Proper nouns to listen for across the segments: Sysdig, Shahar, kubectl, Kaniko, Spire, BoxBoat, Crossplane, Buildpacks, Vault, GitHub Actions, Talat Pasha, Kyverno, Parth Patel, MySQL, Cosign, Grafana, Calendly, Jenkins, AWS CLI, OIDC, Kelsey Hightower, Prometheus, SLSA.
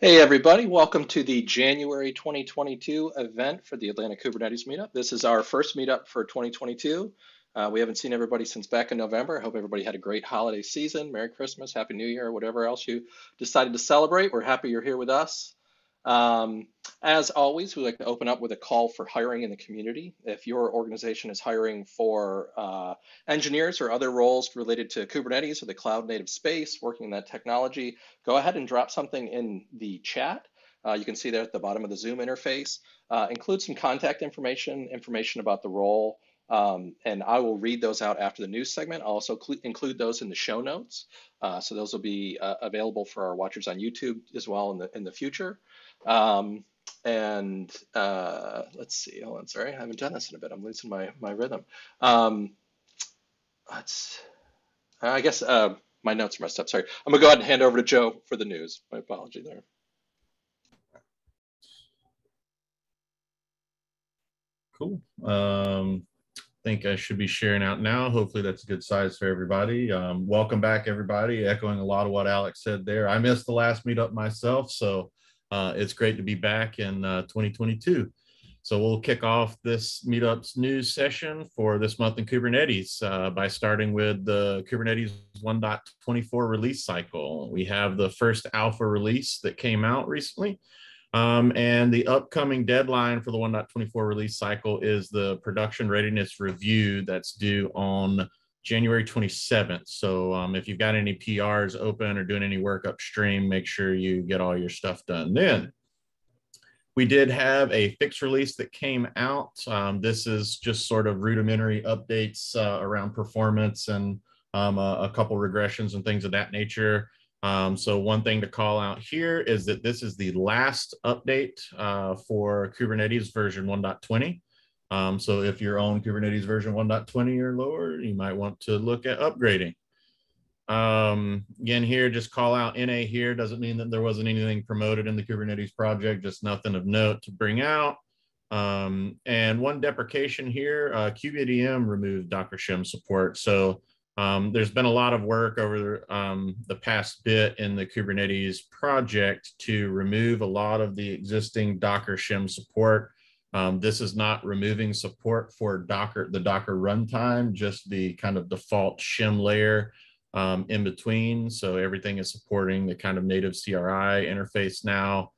Hey everybody, welcome to the January 2022 event for the Atlanta Kubernetes Meetup. This is our first meetup for 2022. We haven't seen everybody since back in November. I hope everybody had a great holiday season. Merry Christmas, Happy New Year, whatever else you decided to celebrate. We're happy you're here with us. As always, we like to open up with a call for hiring in the community. If your organization is hiring for engineers or other roles related to Kubernetes or the cloud native space, working in that technology, go ahead and drop something in the chat. You can see that at the bottom of the Zoom interface. Include some contact information about the role, and I will read those out after the news segment. I'll also include those in the show notes. So those will be available for our watchers on YouTube as well in the future. Let's see, hold on, sorry, I haven't done this in a bit. I'm losing my rhythm. I guess my notes are messed up, sorry. I'm gonna go ahead and hand over to Joe for the news. My apology there. Cool. I think I should be sharing out now. Hopefully that's a good size for everybody. Welcome back, everybody. Echoing a lot of what Alex said there. I missed the last meetup myself, so it's great to be back in 2022. So we'll kick off this meetup's news session for this month in Kubernetes by starting with the Kubernetes 1.24 release cycle. We have the first alpha release that came out recently. And the upcoming deadline for the 1.24 release cycle is the production readiness review that's due on January 27th. So if you've got any PRs open or doing any work upstream, make sure you get all your stuff done then. We did have a fixed release that came out. This is just sort of rudimentary updates around performance and a couple regressions and things of that nature. So one thing to call out here is that this is the last update for Kubernetes version 1.20. So if you're on Kubernetes version 1.20 or lower, you might want to look at upgrading. Again, here, just call out NA here. Doesn't mean that there wasn't anything promoted in the Kubernetes project, just nothing of note to bring out. And one deprecation here, QVDM removed Docker shim support. So there's been a lot of work over the past bit in the Kubernetes project to remove a lot of the existing Docker shim support. This is not removing support for Docker, the Docker runtime, just the kind of default shim layer in between. So everything is supporting the kind of native CRI interface now.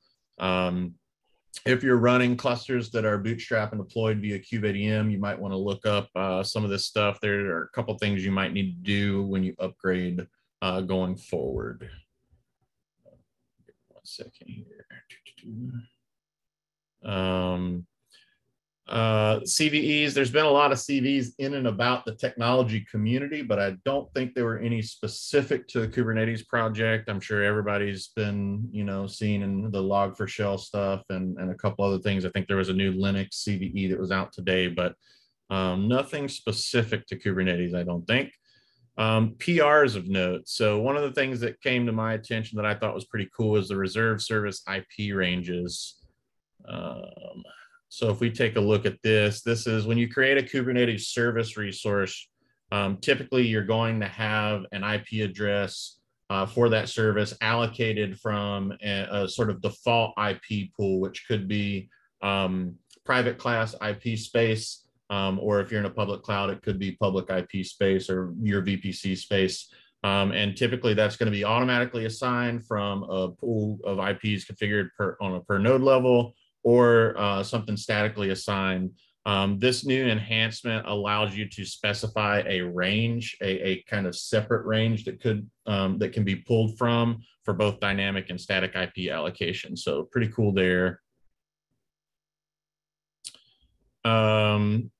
If you're running clusters that are bootstrapped and deployed via QVDM, you might want to look up some of this stuff. There are a couple things you might need to do when you upgrade going forward. One second here. CVEs, there's been a lot of CVEs in and about the technology community, but I don't think there were any specific to the Kubernetes project. I'm sure everybody's been, you know, seen in the log4shell stuff and a couple other things. I think there was a new Linux CVE that was out today, but nothing specific to Kubernetes, I don't think. PRs of note. So one of the things that came to my attention that I thought was pretty cool is the reserved service IP ranges. So if we take a look at this, this is when you create a Kubernetes service resource, typically you're going to have an IP address for that service allocated from a sort of default IP pool, which could be private class IP space, or if you're in a public cloud, it could be public IP space or your VPC space. And typically that's going to be automatically assigned from a pool of IPs configured on a per node level, or something statically assigned. This new enhancement allows you to specify a range, a kind of separate range that could that can be pulled from for both dynamic and static IP allocation. So pretty cool there. Link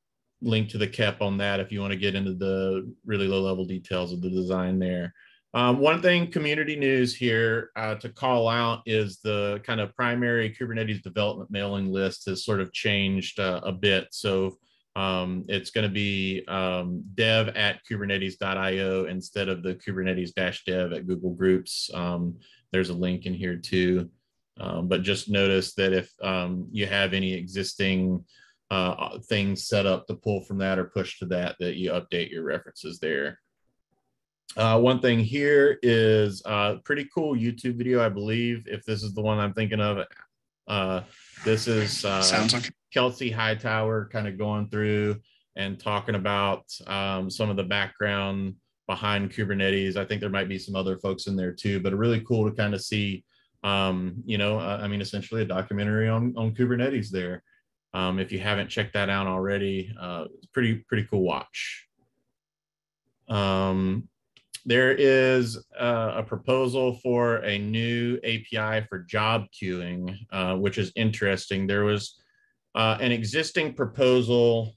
to the KEP on that if you want to get into the really low level details of the design there. One thing, community news here to call out is the kind of primary Kubernetes development mailing list has sort of changed a bit. So it's going to be dev@kubernetes.io instead of the kubernetes-dev@Google Groups. There's a link in here too. But just notice that if you have any existing things set up to pull from that or push to that, that you update your references there. One thing here is a pretty cool YouTube video, I believe, if this is the one I'm thinking of. This is sounds like Kelsey Hightower kind of going through and talking about some of the background behind Kubernetes. I think there might be some other folks in there too, but really cool to kind of see, you know, I mean, essentially a documentary on Kubernetes there. If you haven't checked that out already, it's pretty cool watch. There is a proposal for a new API for job queuing, which is interesting. There was an existing proposal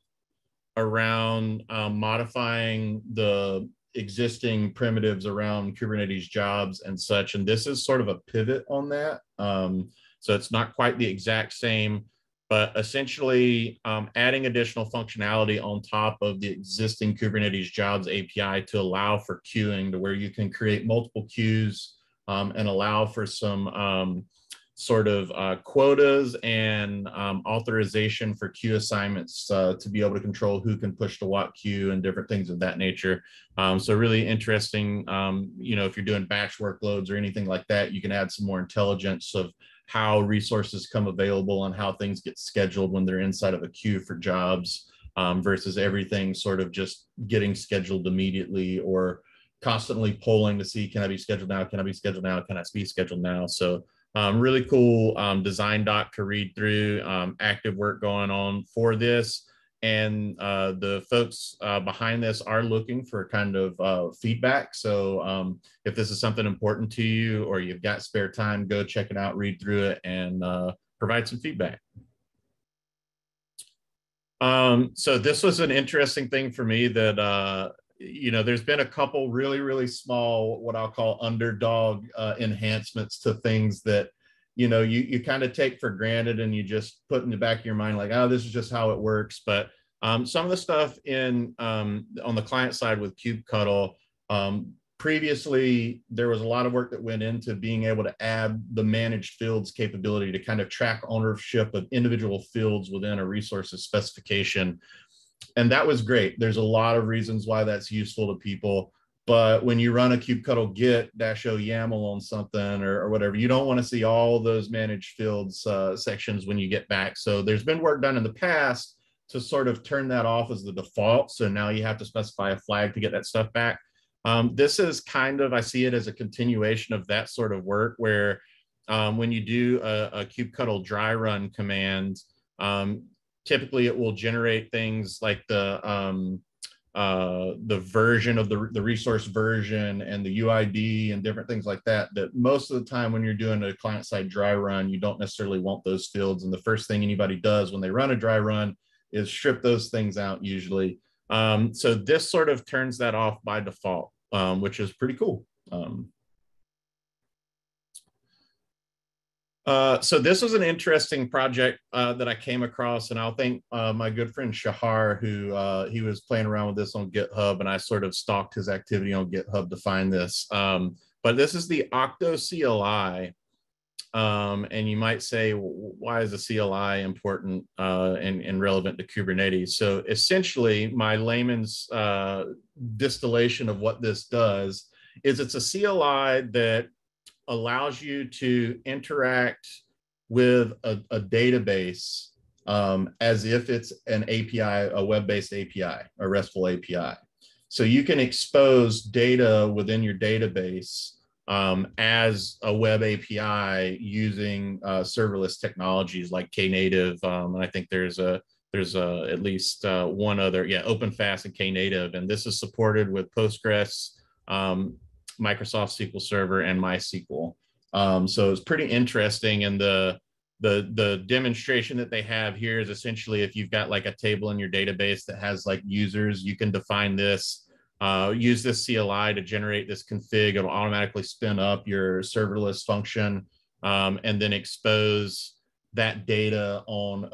around modifying the existing primitives around Kubernetes jobs and such. And this is sort of a pivot on that. So it's not quite the exact same, but essentially adding additional functionality on top of the existing Kubernetes jobs API to allow for queuing, to where you can create multiple queues and allow for some sort of quotas and authorization for queue assignments to be able to control who can push to what queue and different things of that nature. So really interesting, you know, if you're doing batch workloads or anything like that, you can add some more intelligence of how resources come available and how things get scheduled when they're inside of a queue for jobs versus everything sort of just getting scheduled immediately or constantly polling to see, can I be scheduled now? Can I be scheduled now? Can I be scheduled now? So really cool design doc to read through, active work going on for this. And the folks behind this are looking for kind of feedback. So if this is something important to you or you've got spare time, go check it out, read through it, and provide some feedback. So this was an interesting thing for me that, you know, there's been a couple really small, what I'll call underdog enhancements to things that, you know, you kind of take for granted and you just put in the back of your mind like, oh, this is just how it works. But some of the stuff in on the client side with kubectl, previously there was a lot of work that went into being able to add the managed fields capability to kind of track ownership of individual fields within a resources specification. And that was great. There's a lot of reasons why that's useful to people. But when you run a kubectl git-o YAML on something or whatever, you don't want to see all those managed fields sections when you get back. So there's been work done in the past to sort of turn that off as the default. So now you have to specify a flag to get that stuff back. This is kind of, I see it as a continuation of that sort of work where when you do a kubectl dry run command, typically it will generate things like the version of the resource version and the UID and different things like that, that most of the time when you're doing a client-side dry run, you don't necessarily want those fields. And the first thing anybody does when they run a dry run is strip those things out usually. So this sort of turns that off by default, which is pretty cool. So this was an interesting project that I came across, and I'll thank my good friend Shahar, who he was playing around with this on GitHub, and I sort of stalked his activity on GitHub to find this. But this is the Octo CLI, and you might say, why is the CLI important and relevant to Kubernetes? So essentially, my layman's distillation of what this does is it's a CLI that allows you to interact with a database as if it's an API, a web-based API, a RESTful API. So you can expose data within your database as a web API using serverless technologies like Knative. And I think there's at least one other, yeah, OpenFast and Knative. And this is supported with Postgres, Microsoft SQL Server, and MySQL. So it's pretty interesting. And the demonstration that they have here is essentially if you've got like a table in your database that has like users, you can define this, use this CLI to generate this config. It'll automatically spin up your serverless function and then expose that data on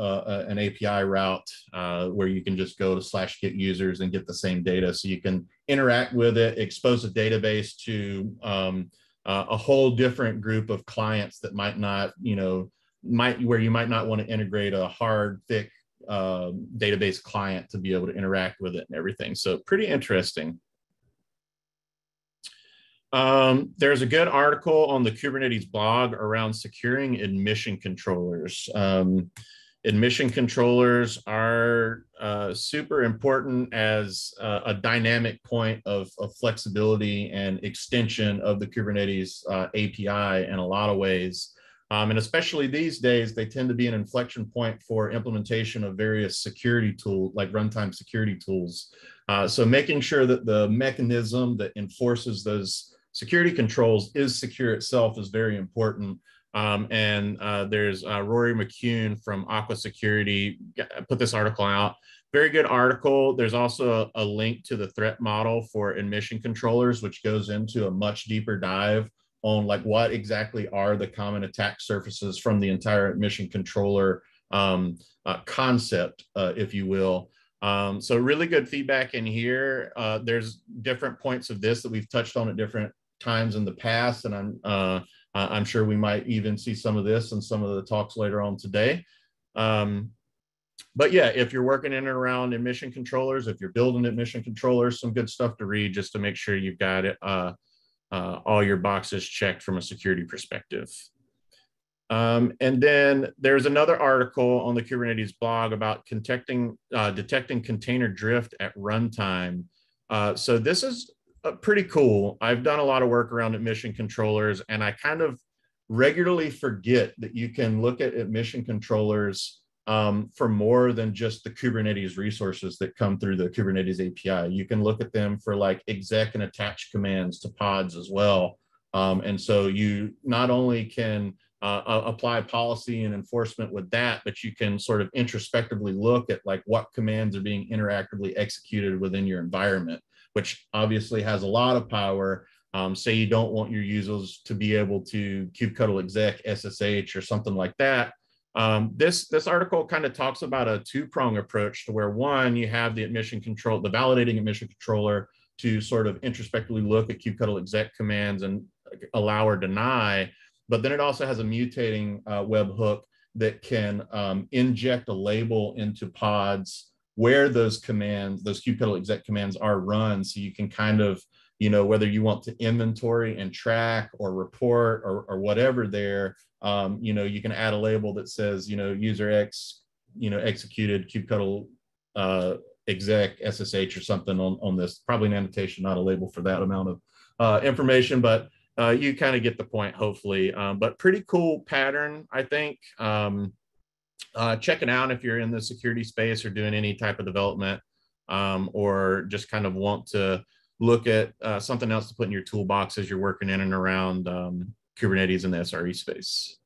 an API route where you can just go to /get users and get the same data. So you can interact with it, expose a database to a whole different group of clients that might not, you know, where you might not want to integrate a hard, thick database client to be able to interact with it and everything. So pretty interesting. There's a good article on the Kubernetes blog around securing admission controllers. Admission controllers are super important as a dynamic point of flexibility and extension of the Kubernetes API in a lot of ways. And especially these days, they tend to be an inflection point for implementation of various security tools, like runtime security tools. So making sure that the mechanism that enforces those security controls is secure itself is very important. There's Rory McCune from Aqua Security put this article out. Very good article. There's also a link to the threat model for admission controllers, which goes into a much deeper dive on like what exactly are the common attack surfaces from the entire admission controller concept, if you will. So really good feedback in here. There's different points of this that we've touched on at different times in the past, and I'm sure we might even see some of this in some of the talks later on today. But yeah, if you're working in and around admission controllers, if you're building admission controllers, some good stuff to read just to make sure you've got it, all your boxes checked from a security perspective. And then there's another article on the Kubernetes blog about detecting container drift at runtime. So this is pretty cool. I've done a lot of work around admission controllers, and I kind of regularly forget that you can look at admission controllers for more than just the Kubernetes resources that come through the Kubernetes API. You can look at them for like exec and attach commands to pods as well. And so you not only can apply policy and enforcement with that, but you can sort of introspectively look at like what commands are being interactively executed within your environment, which obviously has a lot of power. Say you don't want your users to be able to kubectl exec SSH or something like that. This article kind of talks about a two-prong approach to where one, you have the admission control, the validating admission controller to sort of introspectively look at kubectl exec commands and allow or deny, but then it also has a mutating webhook that can inject a label into pods where those commands, those kubectl exec commands are run. So you can kind of, you know, whether you want to inventory and track or report or whatever there, you know, you can add a label that says, you know, user X, you know, executed kubectl exec SSH or something on this, probably an annotation, not a label for that amount of information, but you kind of get the point, hopefully. But pretty cool pattern, I think. Check it out if you're in the security space or doing any type of development or just kind of want to look at something else to put in your toolbox as you're working in and around Kubernetes in the SRE space.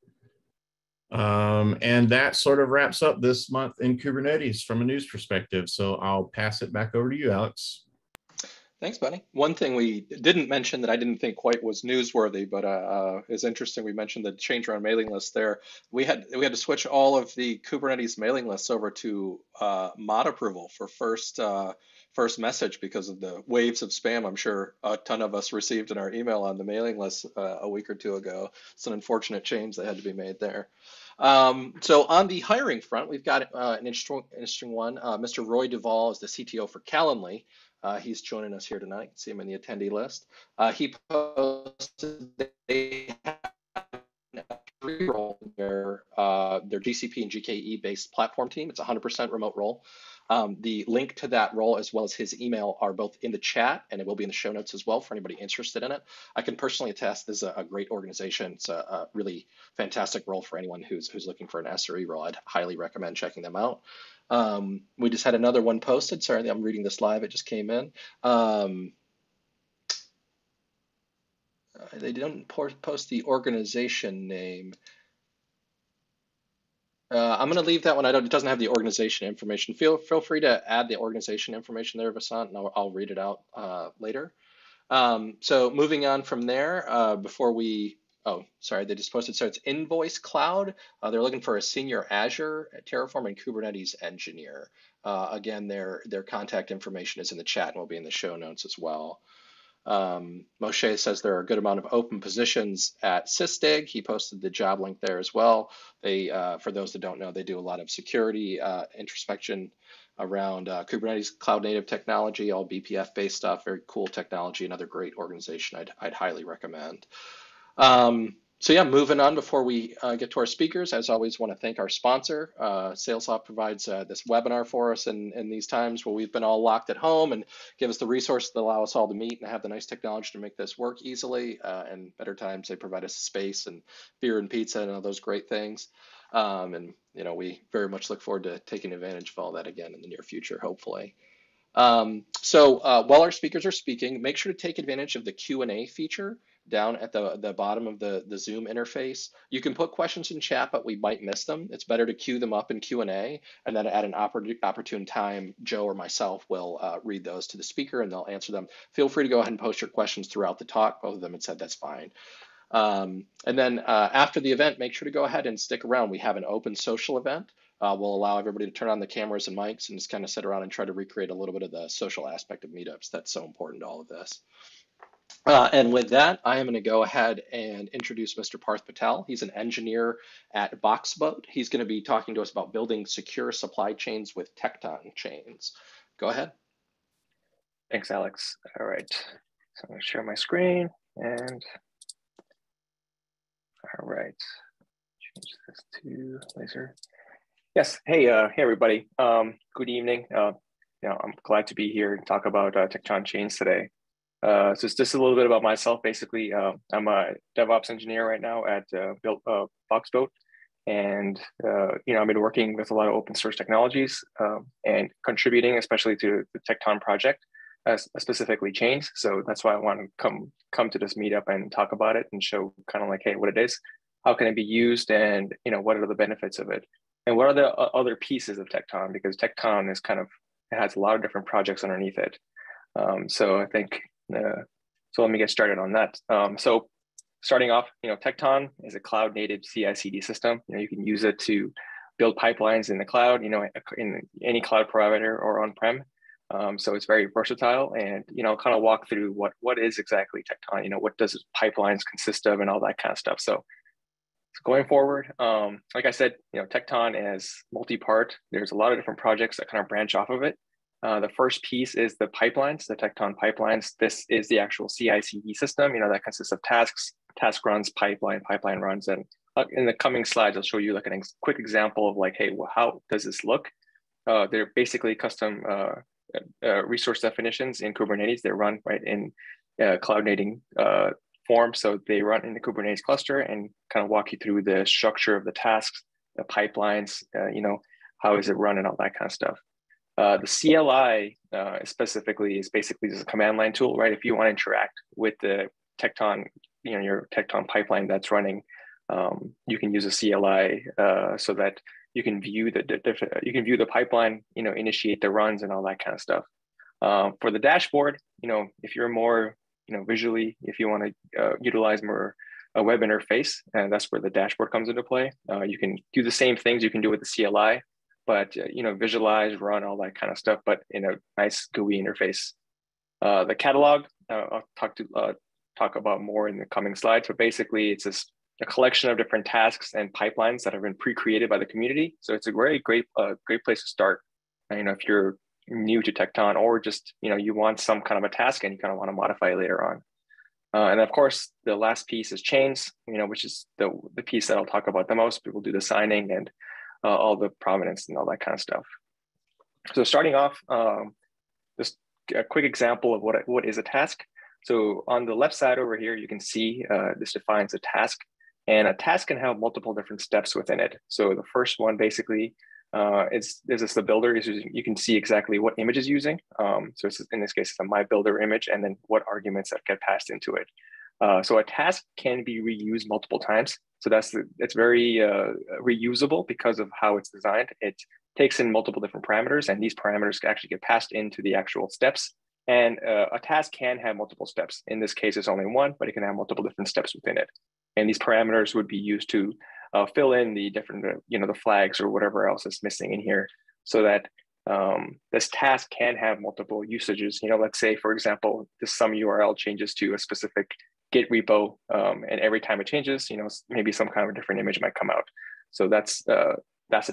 And that sort of wraps up this month in Kubernetes from a news perspective. So I'll pass it back over to you, Alex. Thanks, Bunny. One thing we didn't mention that I didn't think quite was newsworthy, but is interesting. We mentioned the change around mailing list there. We had to switch all of the Kubernetes mailing lists over to mod approval for first message because of the waves of spam I'm sure a ton of us received in our email on the mailing list a week or two ago. It's an unfortunate change that had to be made there. So on the hiring front, we've got an interesting one. Mr. Roy Duvall is the CTO for Calendly. He's joining us here tonight. You can see him in the attendee list. He posted they have an F3 role in their GCP and GKE-based platform team. It's a 100% remote role. The link to that role as well as his email are both in the chat, and it will be in the show notes as well for anybody interested in it. I can personally attest this is a great organization. It's a really fantastic role for anyone who's looking for an SRE role. I'd highly recommend checking them out. We just had another one posted. Sorry, I'm reading this live. It just came in. They didn't post the organization name. I'm going to leave that one. It doesn't have the organization information. Feel free to add the organization information there, Vasant, and I'll read it out later. So moving on from there, before we, oh, sorry, they just posted, so it's Invoice Cloud. They're looking for a senior Azure, Terraform, and Kubernetes engineer. Again, their contact information is in the chat and will be in the show notes as well. Moshe says there are a good amount of open positions at Sysdig. He posted the job link there as well. They, for those that don't know, they do a lot of security introspection around Kubernetes cloud native technology, all BPF based stuff, very cool technology, another great organization I'd highly recommend. So yeah, moving on before we get to our speakers, as always want to thank our sponsor. SalesLoft provides this webinar for us in these times where we've been all locked at home and give us the resources that allow us all to meet and have the nice technology to make this work easily. And better times, they provide us space and beer and pizza and all those great things. And you know, we very much look forward to taking advantage of all that again in the near future, hopefully. So while our speakers are speaking, make sure to take advantage of the Q&A feature down at the bottom of the Zoom interface. You can put questions in chat, but we might miss them. It's better to queue them up in Q&A, and then at an opportune time, Joe or myself will read those to the speaker and they'll answer them. Feel free to go ahead and post your questions throughout the talk. Both of them had said that's fine. And then after the event, make sure to go ahead and stick around. We have an open social event. We'll allow everybody to turn on the cameras and mics and just kind of sit around and try to recreate a little bit of the social aspect of meetups. That's so important to all of this. And with that, I am going to go ahead and introduce Mr. Parth Patel. He's an engineer at BoxBoat. He's going to be talking to us about building secure supply chains with Tekton Chains. Go ahead. Thanks, Alex. All right. So I'm going to share my screen and all right. Change this to laser. Yes. Hey, hey everybody. Good evening. I'm glad to be here and talk about Tekton Chains today. So it's just a little bit about myself. Basically, I'm a DevOps engineer right now at BoxBoat, and I've been working with a lot of open source technologies and contributing, especially to the Tekton project, specifically chains. So that's why I want to come to this meetup and talk about it and show kind of like, hey, what it is, how can it be used, and what are the benefits of it, and what are the other pieces of Tekton, because Tekton is kind of, it has a lot of different projects underneath it. So I think. So let me get started on that. So starting off, Tekton is a cloud native CI/CD system. You can use it to build pipelines in the cloud, in any cloud provider or on-prem. So it's very versatile, and, I'll kind of walk through what is exactly Tekton, what does pipelines consist of and all that kind of stuff. So going forward, like I said, Tekton is multi-part. There's a lot of different projects that kind of branch off of it. The first piece is the pipelines, the Tekton pipelines. This is the actual CI/CD system, that consists of tasks, task runs, pipeline runs. And in the coming slides, I'll show you like a quick example of like, hey, well, how does this look? They're basically custom resource definitions in Kubernetes. They run right in cloud native form. So they run in the Kubernetes cluster and kind of walk you through the structure of the tasks, the pipelines, how is it run and all that kind of stuff. The CLI specifically is basically just a command line tool, right? If you want to interact with the Tekton, your Tekton pipeline that's running, you can use a CLI so that you can view the pipeline, initiate the runs and all that kind of stuff. For the dashboard, if you're more, visually, if you want to utilize more a web interface, and that's where the dashboard comes into play. You can do the same things you can do with the CLI, but visualize, run, all that kind of stuff, but in a nice GUI interface. The catalog, I'll talk about more in the coming slides, but basically it's a collection of different tasks and pipelines that have been pre-created by the community. So it's a very great place to start. And, if you're new to Tekton or just, you want some kind of a task and you kind of want to modify it later on. And of course, the last piece is chains, which is the piece that I'll talk about the most. People do the signing and all the provenance and all that kind of stuff. So starting off, just a quick example of what is a task. So on the left side over here, you can see this defines a task, and a task can have multiple different steps within it. So the first one basically is this the builder. You can see exactly what image is using. So it's, in this case, it's a my builder image, and then what arguments that get passed into it. So a task can be reused multiple times. So it's very reusable because of how it's designed. It takes in multiple different parameters, and these parameters can actually get passed into the actual steps. And a task can have multiple steps. In this case, it's only one, but it can have multiple different steps within it. And these parameters would be used to fill in the different, the flags or whatever else is missing in here, so that this task can have multiple usages. Let's say, for example, some URL changes to a specific Git repo, and every time it changes, maybe some kind of a different image might come out. So that's a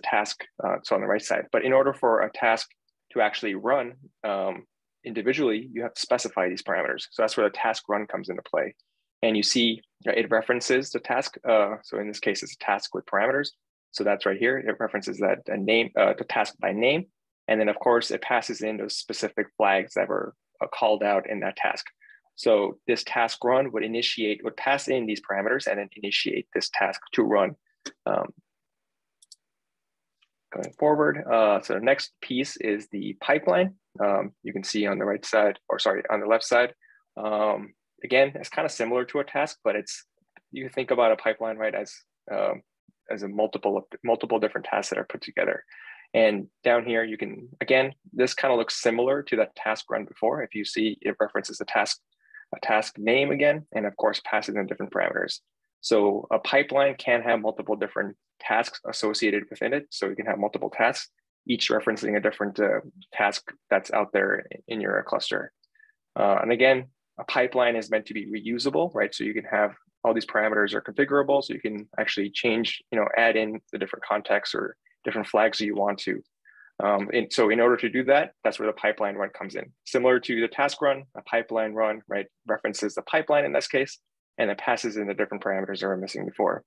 task. So on the right side, but in order for a task to actually run individually, you have to specify these parameters. So that's where the task run comes into play. And you see it references the task. So in this case, it's a task with parameters. So that's right here. It references that name, the task by name. And then, of course, it passes in those specific flags that were called out in that task. So this task run would initiate, would pass in these parameters and then initiate this task to run. Going forward, so the next piece is the pipeline. You can see on the right side, or sorry, on the left side. Again, it's kind of similar to a task, but it's, you think about a pipeline, right, as a multiple different tasks that are put together. And down here, you can, again, this kind of looks similar to that task run before. If you see, it references a task name again, and of course, passes in different parameters. So a pipeline can have multiple different tasks associated within it. So you can have multiple tasks, each referencing a different task that's out there in your cluster. And again, a pipeline is meant to be reusable, right? So you can have all these parameters are configurable. So you can actually change, you know, add in the different contexts or different flags that you want to. And so in order to do that, that's where the pipeline run comes in. Similar to the task run, a pipeline run, right, references the pipeline in this case, and it passes in the different parameters that were missing before.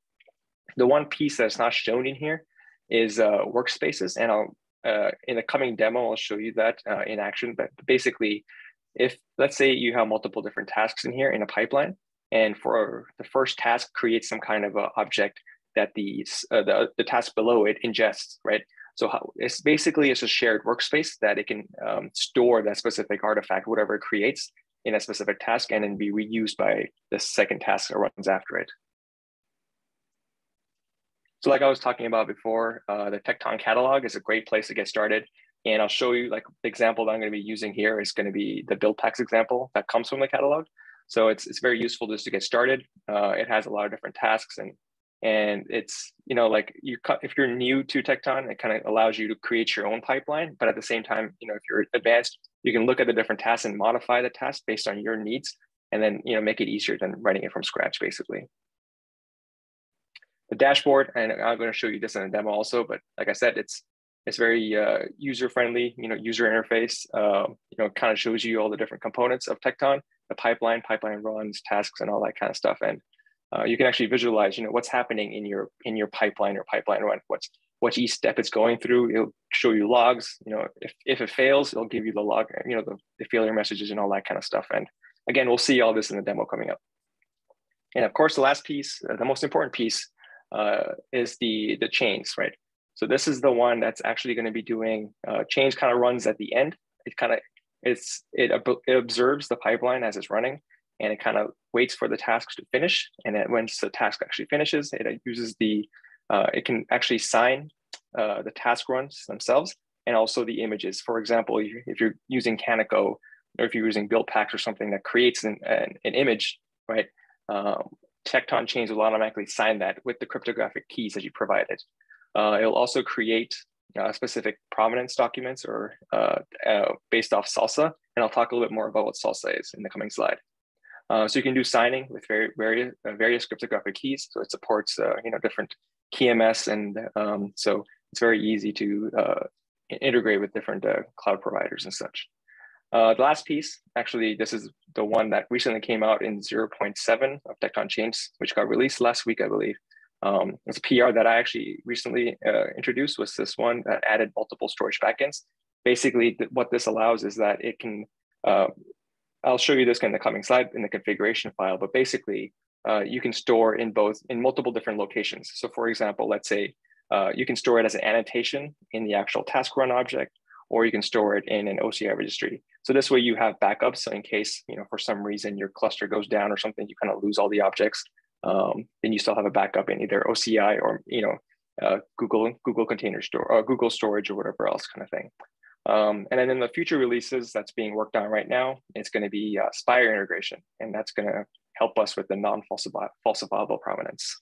The one piece that's not shown in here is workspaces. And I'll, in the coming demo, I'll show you that in action. But basically, if let's say you have multiple different tasks in here in a pipeline, and for the first task creates some kind of object that the task below it ingests, right? So how, it's basically, it's a shared workspace that it can store that specific artifact, whatever it creates, in a specific task, and then be reused by the second task that runs after it. So like I was talking about before, the Tekton catalog is a great place to get started. And I'll show you, like, the example that I'm gonna be using here is gonna be the Buildpacks example that comes from the catalog. So it's very useful just to get started. It has a lot of different tasks, and it's, you know, like, you, if you're new to Tekton, it kind of allows you to create your own pipeline. But at the same time, you know, if you're advanced, you can look at the different tasks and modify the task based on your needs, and then, you know, make it easier than writing it from scratch, basically. The dashboard, and I'm going to show you this in a demo also, but like I said, it's very user-friendly, you know, user interface, you know, kind of shows you all the different components of Tekton, the pipeline runs, tasks, and all that kind of stuff. And you can actually visualize, you know, what's happening in your pipeline or pipeline run, what each step it's going through. It'll show you logs, you know, if it fails, it'll give you the log, you know, the failure messages and all that kind of stuff. And again, we'll see all this in the demo coming up. And of course, the last piece, the most important piece, is the chains, right? So this is the one that's actually going to be doing chains. Kind of runs at the end. It kind of it observes the pipeline as it's running, and it kind of waits for the tasks to finish. And then once the task actually finishes, it uses the it can actually sign the task runs themselves and also the images. For example, if you're using Kaniko, or if you're using Buildpacks or something that creates an image, right? Tekton Chains will automatically sign that with the cryptographic keys that you provided. It'll also create specific provenance documents or based off SLSA, and I'll talk a little bit more about what SLSA is in the coming slide. So you can do signing with various cryptographic keys. So it supports you know, different KMS, and so it's very easy to integrate with different cloud providers and such. The last piece, actually, this is the one that recently came out in 0.7 of Tekton Chains, which got released last week, I believe. It's a PR that I actually recently introduced, was this one that added multiple storage backends. Basically, what this allows is that it can, I'll show you this in the coming slide in the configuration file, but basically you can store in multiple different locations. So for example, let's say you can store it as an annotation in the actual task run object, or you can store it in an OCI registry. So this way you have backups. So in case, you know, for some reason your cluster goes down or something, you kind of lose all the objects, then you still have a backup in either OCI or, you know, Google Container Store or Google Storage or whatever else kind of thing. And then in the future releases that's being worked on right now, it's going to be Spire integration, and that's going to help us with the non-falsifiable provenance.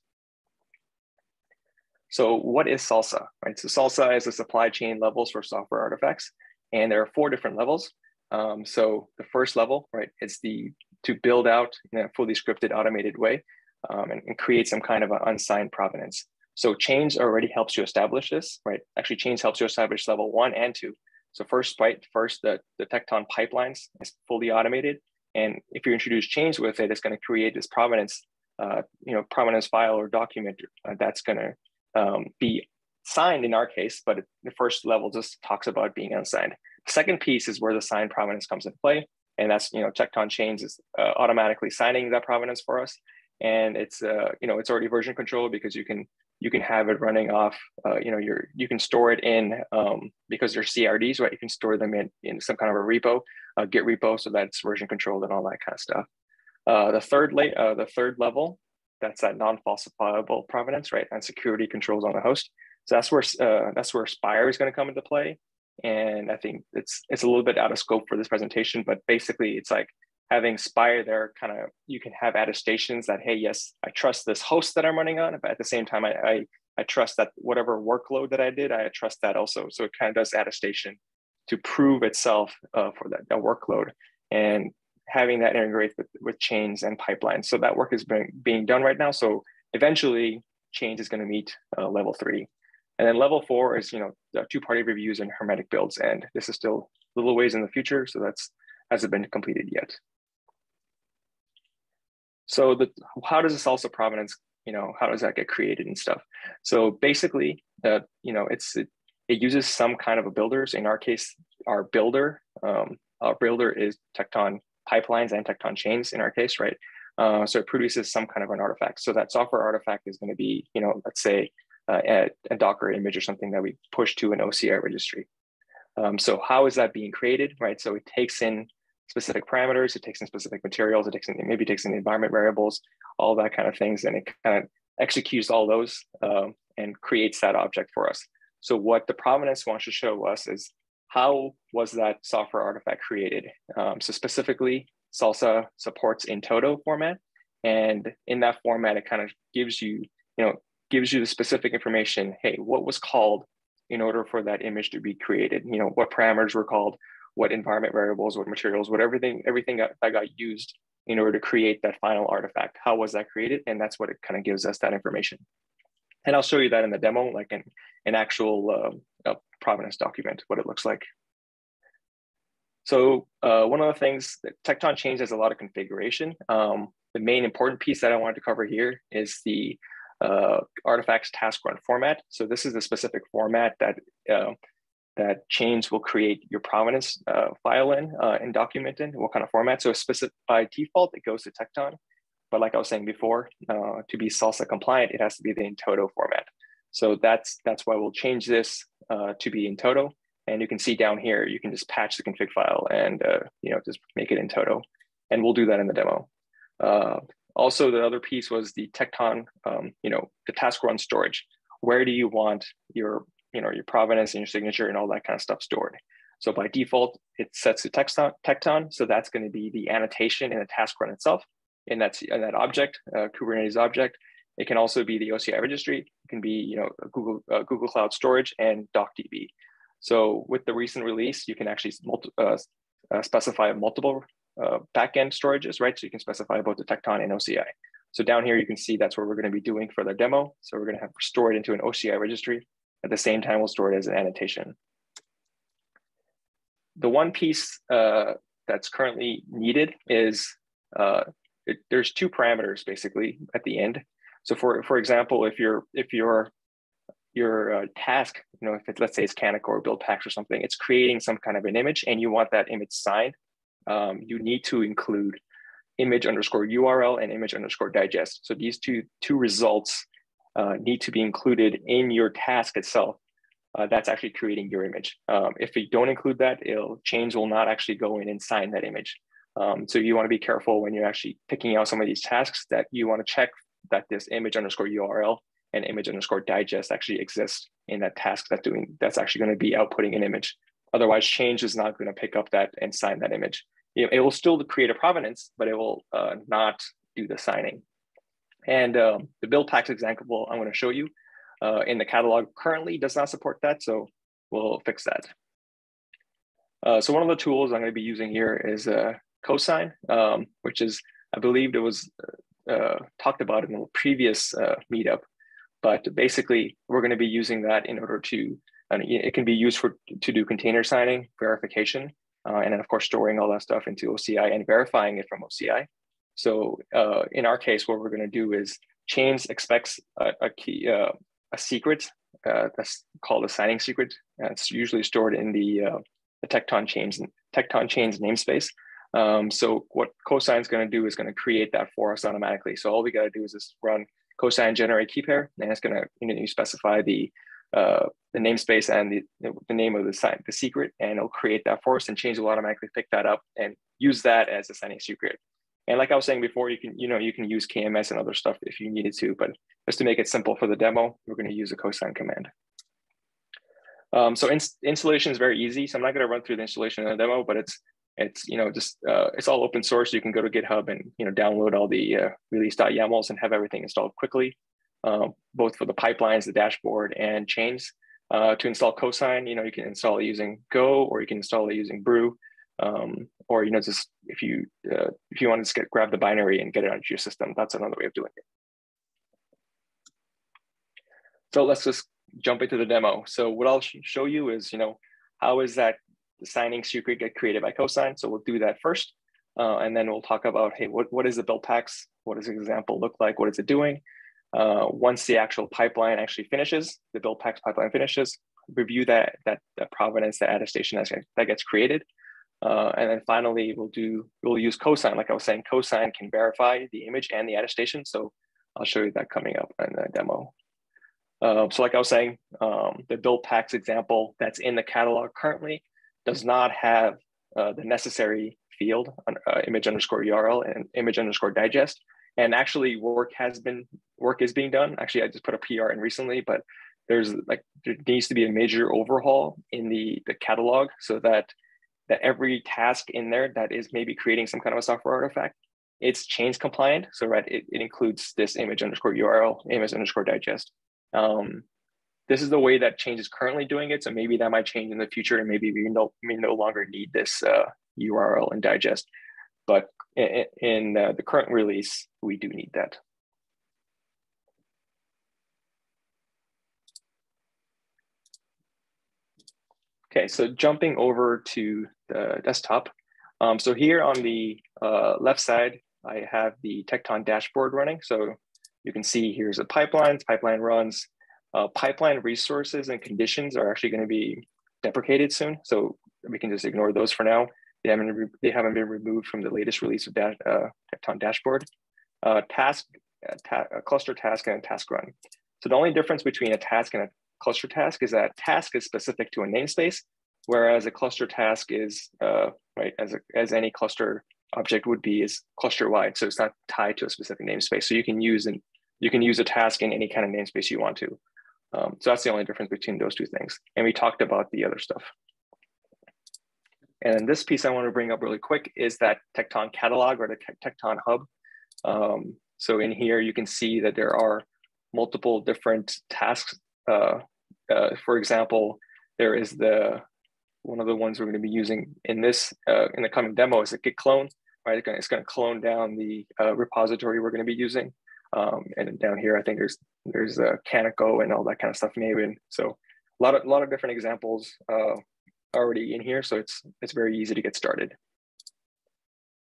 So what is SLSA, right? So SLSA is the supply chain levels for software artifacts, and there are 4 different levels. So the first level, right, is to build out in a fully scripted automated way and create some kind of an unsigned provenance. So Chains already helps you establish this, right? Actually, Chains helps you establish level 1 and 2. So the Tekton pipelines is fully automated. And if you introduce change with it, it's going to create this provenance, provenance file or document that's going to be signed in our case, but the first level just talks about being unsigned. The second piece is where the signed provenance comes into play. And that's, Tekton Chains is automatically signing that provenance for us. And it's, it's already version controlled because you can have it running off, you can store it in, because they're CRDs, right? You can store them in some kind of a repo, Git repo, so that it's version controlled and all that kind of stuff. The third level, that's that non-falsifiable provenance, right? And security controls on the host. So that's where Spire is going to come into play. And I think it's a little bit out of scope for this presentation, but basically it's like having Spire there, kind of, you can have attestations that, hey, yes, I trust this host that I'm running on, but at the same time, I trust that whatever workload that I did, I trust that also. So it kind of does attestation to prove itself for that workload, and having that integrate with chains and pipelines. So that work is being done right now. So eventually chains is going to meet level 3. And then level 4 is, two-party reviews and hermetic builds. And this is still a little ways in the future. So that hasn't been completed yet. So how does this also provenance, how does that get created and stuff? So basically, it uses some kind of a builders. In our case, our builder is Tekton pipelines and Tekton chains in our case, right? So it produces some kind of an artifact. So that software artifact is going to be, let's say a Docker image or something that we push to an OCI registry. So how is that being created, right? So it takes in specific parameters, it takes in specific materials, it maybe takes in environment variables, all that kind of things, and it kind of executes all those and creates that object for us. So what the provenance wants to show us is how was that software artifact created? So specifically, SLSA supports in-toto format, and in that format, it kind of gives you the specific information. Hey, what was called in order for that image to be created? What parameters were called, what environment variables, what materials, what everything that got used in order to create that final artifact. How was that created? And that's what it kind of gives us that information. And I'll show you that in the demo, like in an actual provenance document, what it looks like. So one of the things that Tekton Chains has a lot of configuration. The main important piece that I wanted to cover here is the artifacts task run format. So this is the specific format that that chains will create your provenance file in and document in what kind of format. So by default, it goes to Tekton. But like I was saying before, to be SLSA compliant, it has to be the in-toto format. So that's why we'll change this to be in-toto. And you can see down here, you can just patch the config file and just make it in-toto. And we'll do that in the demo. Also, the other piece was the Tekton, the task run storage. Where do you want your provenance and your signature and all that kind of stuff stored? So by default, it sets to Tekton. So that's going to be the annotation in the task run itself. And that's in that object, Kubernetes object. It can also be the OCI registry. It can be Google Cloud Storage and DocDB. So with the recent release, you can actually specify multiple backend storages, right? So you can specify both the Tekton and OCI. So down here, you can see that's what we're going to be doing for the demo. So we're going to have stored into an OCI registry. At the same time, we'll store it as an annotation. The one piece that's currently needed is there's two parameters basically at the end. So for example, if your task, if it's, let's say it's Kaniko or Buildpacks or something, it's creating some kind of an image and you want that image signed, you need to include image_URL and image_digest. So these two results need to be included in your task itself. That's actually creating your image. If you don't include that, chains will not actually go in and sign that image. So you want to be careful when you're actually picking out some of these tasks that you want to check that this image_URL and image_digest actually exist in that task that's actually going to be outputting an image. Otherwise, change is not going to pick up that and sign that image. It will still create a provenance, but it will not do the signing. And the Buildpacks example I'm going to show you in the catalog currently does not support that, so we'll fix that. So one of the tools I'm going to be using here is Cosign, which is, I believe it was talked about in the previous meetup, but basically we're going to be using that in order to And it can be used for to do container signing, verification, and then of course storing all that stuff into OCI and verifying it from OCI. So in our case, what we're going to do is Chains expects a secret that's called a signing secret. It's usually stored in the Tekton Chains namespace. So what Cosign is going to do is going to create that for us automatically. So all we got to do is just run Cosign generate key pair, and it's going to you specify the namespace and the name of the secret, and it'll create that for us, and Chains will automatically pick that up and use that as a signing secret. And like I was saying before, you can you can use KMS and other stuff if you needed to, but just to make it simple for the demo, we're going to use a Cosign command. So installation is very easy. So I'm not going to run through the installation in the demo, but it's all open source. You can go to GitHub and download all the release.yamls and have everything installed quickly, both for the pipelines, the dashboard, and Chains. To install Cosign, you can install it using Go, or you can install it using Brew, or just if you want to grab the binary and get it onto your system, that's another way of doing it. So let's just jump into the demo. So what I'll show you is how is that the signing secret get created by Cosign. So we'll do that first, and then we'll talk about, hey, what is the Buildpacks? What does the example look like? What is it doing? Once the actual pipeline actually finishes, the Buildpacks pipeline finishes, review that provenance, that attestation that gets created, and then finally we'll use Cosign. Like I was saying, Cosign can verify the image and the attestation. So I'll show you that coming up in the demo. So like I was saying, the Buildpacks example that's in the catalog currently does not have the necessary field, image underscore URL and image underscore digest. And actually work is being done. Actually, I just put a PR in recently, but there needs to be a major overhaul in the catalog so that every task in there that is maybe creating some kind of a software artifact, it's Chains compliant. So right, it includes this image underscore URL, image underscore digest. This is the way that Chains is currently doing it. So maybe that might change in the future, and maybe we no longer need this URL and digest. But in the current release, we do need that. Okay, so jumping over to the desktop. So here on the left side, I have the Tekton dashboard running. So you can see here's the pipelines, pipeline runs. Pipeline resources and conditions are actually going to be deprecated soon, so we can just ignore those for now. They haven't been removed from the latest release of Tekton dashboard. Cluster task and task run. So the only difference between a task and a cluster task is that task is specific to a namespace, whereas a cluster task is as any cluster object would be, is cluster wide, so it's not tied to a specific namespace. So you can use a task in any kind of namespace you want to. So that's the only difference between those two things. And we talked about the other stuff. And this piece I want to bring up really quick is that Tekton catalog, or the Tekton hub. So in here, you can see that there are multiple different tasks. For example, there is one of the ones we're going to be using in this, in the coming demo, is a git clone, right? It's going to clone down the repository we're going to be using. And down here, I think there's Kaniko and all that kind of stuff, maybe. So a lot of different examples already in here. So it's very easy to get started.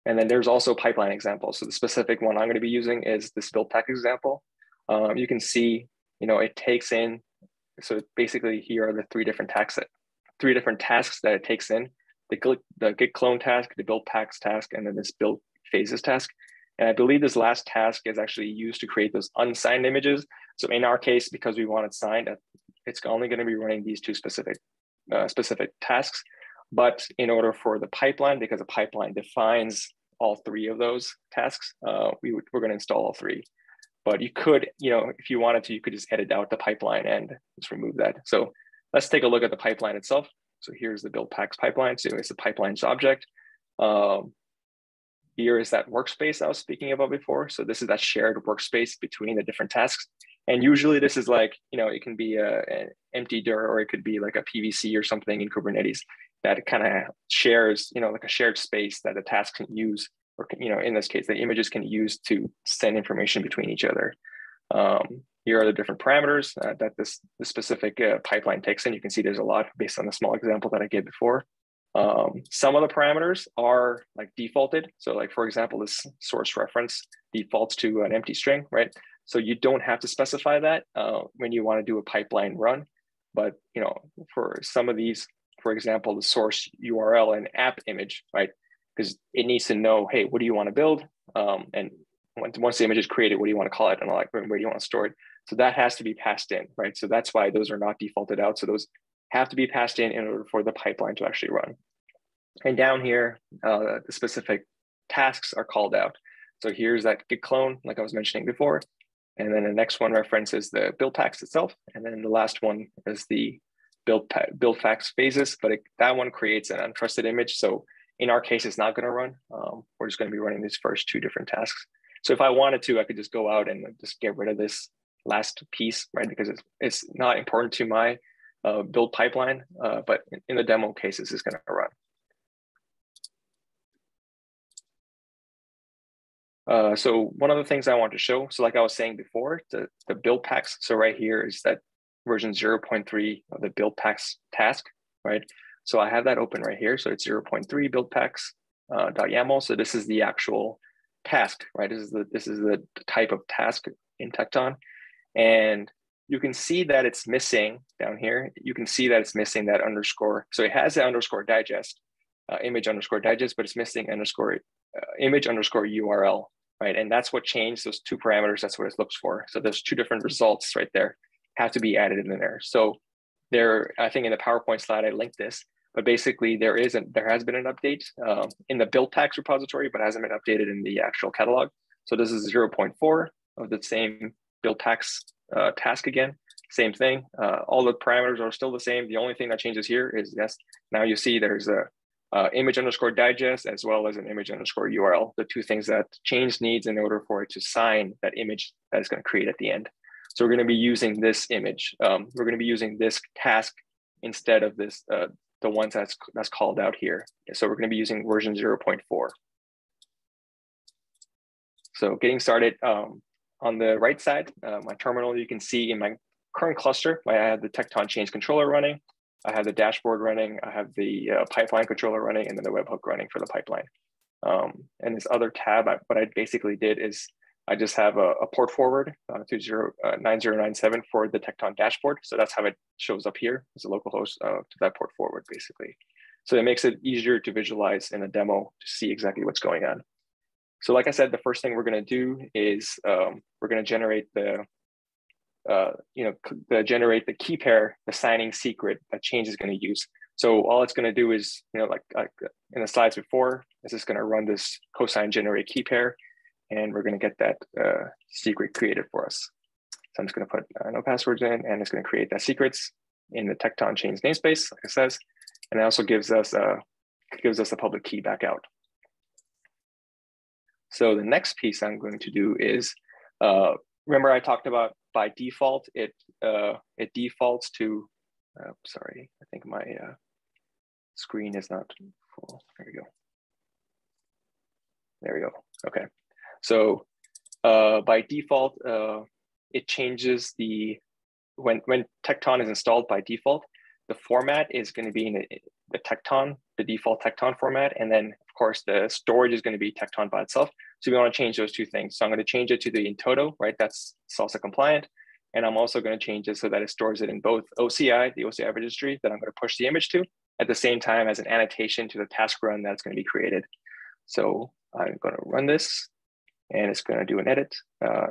And then there's also pipeline examples. So the specific one I'm going to be using is this Buildpack example. You can see, it takes in. So basically, here are the three different tasks that it takes in: the git clone task, the Buildpacks task, and then this build phases task. And I believe this last task is actually used to create those unsigned images. So in our case, because we want it signed, it's only going to be running these two specific tasks. But in order for the pipeline, because the pipeline defines all three of those tasks, we're going to install all three. But you could, if you wanted to, you could just edit out the pipeline and just remove that. So let's take a look at the pipeline itself. So here's the Buildpacks pipeline. So it's the pipelines object. Here is that workspace I was speaking about before. So this is that shared workspace between the different tasks. And usually this is like, it can be an empty dir, or it could be like a PVC or something in Kubernetes that kind of shares, like a shared space that the task can use, or, in this case, the images can use to send information between each other. Here are the different parameters that this specific pipeline takes in. You can see there's a lot based on the small example that I gave before. Some of the parameters are like defaulted. So like, for example, this source reference defaults to an empty string, right? So you don't have to specify that when you want to do a pipeline run. But you know, for some of these, for example, the source URL and app image, right? Because it needs to know, hey, what do you want to build? And once the image is created, what do you want to call it? And like, where do you want to store it? So that has to be passed in, right? So that's why those are not defaulted out. So those have to be passed in order for the pipeline to actually run. And down here, the specific tasks are called out. So here's that git clone, like I was mentioning before. And then the next one references the Buildpacks itself. And then the last one is the Buildpacks phases, but that one creates an untrusted image. So in our case, it's not going to run. We're just going to be running these first two different tasks. So if I wanted to, I could just go out and just get rid of this last piece, right? Because it's not important to my build pipeline, but in the demo cases, it's going to run. So one of the things I want to show, so like I was saying before, the build packs. So right here is that version 0.3 of the build packs task, right? So I have that open right here. So it's 0.3 build packs .yaml. So this is the actual task, right? This is the type of task in Tekton. And you can see that it's missing down here. You can see that it's missing that underscore. So it has the underscore digest, image underscore digest, but it's missing underscore image underscore URL, right? And that's what changed those two parameters. That's what it looks for. So those two different results right there have to be added in there. So there, I think in the PowerPoint slide, I linked this, but basically there has been an update in the Buildpacks repository, but hasn't been updated in the actual catalog. So this is 0.4 of the same Buildpacks task again, same thing. All the parameters are still the same. The only thing that changes here is yes, now you see there's a image underscore digest as well as an image underscore URL, the two things that change needs in order for it to sign that image that it's going to create at the end. So we're going to be using this image. We're going to be using this task instead of this, the ones that's called out here. So we're going to be using version 0.4. So getting started on the right side, my terminal, you can see in my current cluster, I have the Tekton Chains controller running. I have the dashboard running, I have the pipeline controller running, and then the webhook running for the pipeline. And this other tab, what I basically did is I just have a port forward to 9097 for the Tekton dashboard. So that's how it shows up here as a localhost to that port forward, basically. So it makes it easier to visualize in a demo to see exactly what's going on. So like I said, the first thing we're gonna do is we're gonna generate generate the key pair, the signing secret that change is going to use. So all it's going to do is, you know, like in the slides before, this is going to run this cosign generate key pair, and we're going to get that secret created for us. So I'm just going to put no passwords in, and it's going to create that secrets in the Tekton Chains namespace, like it says, and it also gives us a public key back out. So the next piece I'm going to do is remember I talked about by default, it defaults to, sorry, I think my screen is not full. There we go. There we go. Okay. So by default, it changes when Tekton is installed by default, the format is going to be in the Tekton, the default Tekton format. And then of course the storage is going to be Tekton by itself. So we want to change those two things. So I'm going to change it to the in-toto, right? That's SLSA compliant. And I'm also going to change it so that it stores it in both OCI, the OCI registry that I'm going to push the image to, at the same time as an annotation to the task run that's going to be created. So I'm going to run this, and it's going to do an edit.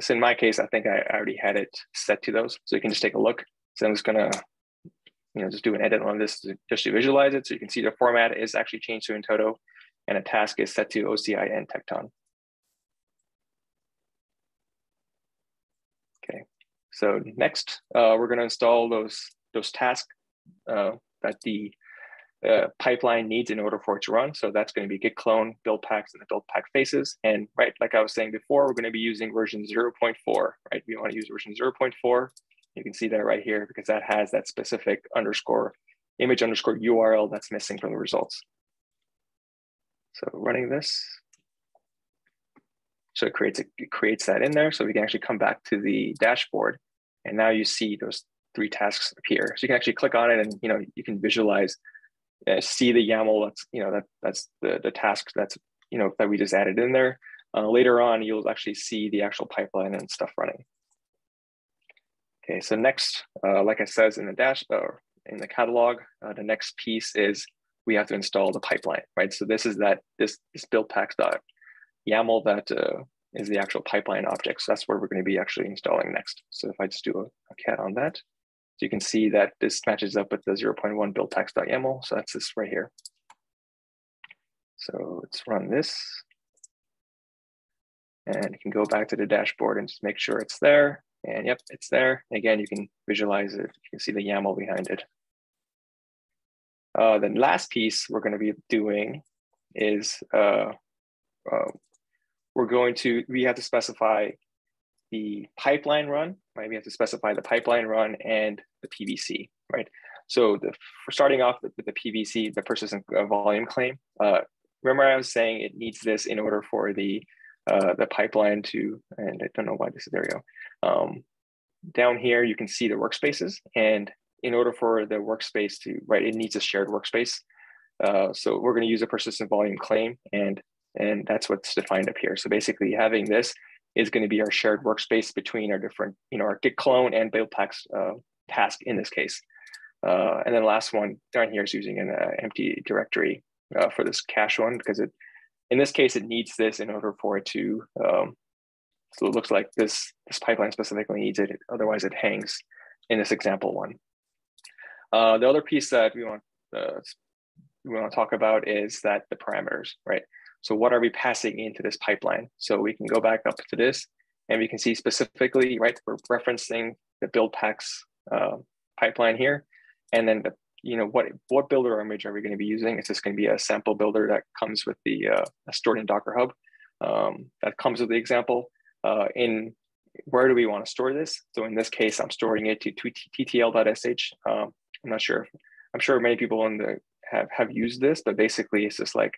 So in my case, I think I already had it set to those. So you can just take a look. So I'm just going to, you know, just do an edit on this just to visualize it. So you can see the format is actually changed to in-toto, and a task is set to OCI and Tekton. So next, we're going to install those tasks that the pipeline needs in order for it to run. So that's going to be git clone, build packs, and the build pack phases. And right, like I was saying before, we're going to be using version 0.4, right? We want to use version 0.4. You can see that right here because that has that specific underscore image underscore URL that's missing from the results. So running this. So it creates that in there. So we can actually come back to the dashboard And now you see those three tasks appear. So you can actually click on it and, you know, you can visualize, see the YAML that's, you know, that's the task that's, you know, that we just added in there. Later on, you'll actually see the actual pipeline and stuff running. Okay, so next, like I said, in the dash or in the catalog, the next piece is we have to install the pipeline, right? So this is that this buildpacks.yaml that is the actual pipeline object. So that's where we're going to be actually installing next. So if I just do a cat on that, so you can see that this matches up with the 0.1 buildpacks.yaml. So that's this right here. So let's run this. And you can go back to the dashboard and just make sure it's there. And yep, it's there. And again, you can visualize it. You can see the YAML behind it. The last piece we're going to be doing is we have to specify the pipeline run, right? We have to specify the pipeline run and the PVC, right? So for starting off with the PVC, the persistent volume claim. Remember, I was saying it needs this in order for the pipeline to, and I don't know why this is, there we go. Down here, you can see the workspaces, and in order for the workspace to, right, it needs a shared workspace. So we're gonna use a persistent volume claim, and that's what's defined up here. So basically having this is gonna be our shared workspace between our different, you know, our git clone and buildpacks task in this case. And then last one down here is using an empty directory for this cache one, because it, in this case, it needs this in order for it to, so it looks like this pipeline specifically needs it, otherwise it hangs in this example one. The other piece that we want to talk about is that the parameters, right? So what are we passing into this pipeline? So we can go back up to this and we can see specifically, right, we're referencing the buildpacks pipeline here. And then the, you know, what builder image are we going to be using? It's just going to be a sample builder that comes with the stored in Docker Hub. That comes with the example. In where do we want to store this? So in this case, I'm storing it to ttl.sh. I'm not sure. I'm sure many people in the have used this, but basically it's just like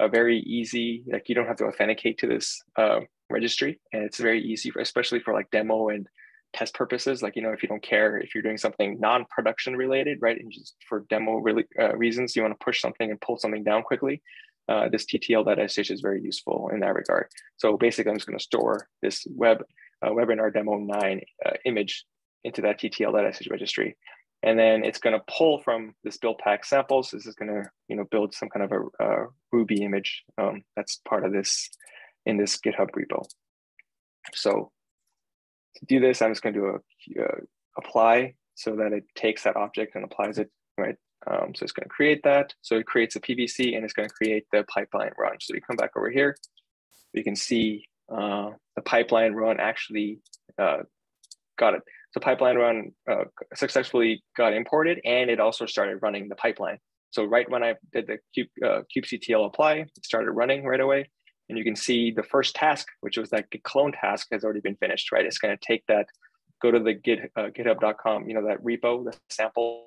a very easy, like you don't have to authenticate to this registry, and it's very easy, especially for like demo and test purposes, like, you know, if you don't care if you're doing something non-production related, right, and just for demo really reasons, you want to push something and pull something down quickly, this ttl.sh is very useful in that regard. So basically, I'm just going to store this webinar demo 9 image into that ttl.sh registry, and then it's going to pull from this build pack samples. This is going to, you know, build some kind of a Ruby image that's part of this in this GitHub repo. So to do this, I'm just going to do a apply, so that it takes that object and applies it, right? So it's going to create that. So it creates a PVC and it's going to create the pipeline run. So we come back over here, we can see the pipeline run actually got it. So pipeline run successfully got imported, and it also started running the pipeline. So right when I did the kubectl apply, it started running right away. And you can see the first task, which was that git clone task, has already been finished, right? It's going to take that, go to the github.com, you know, that repo, the samples,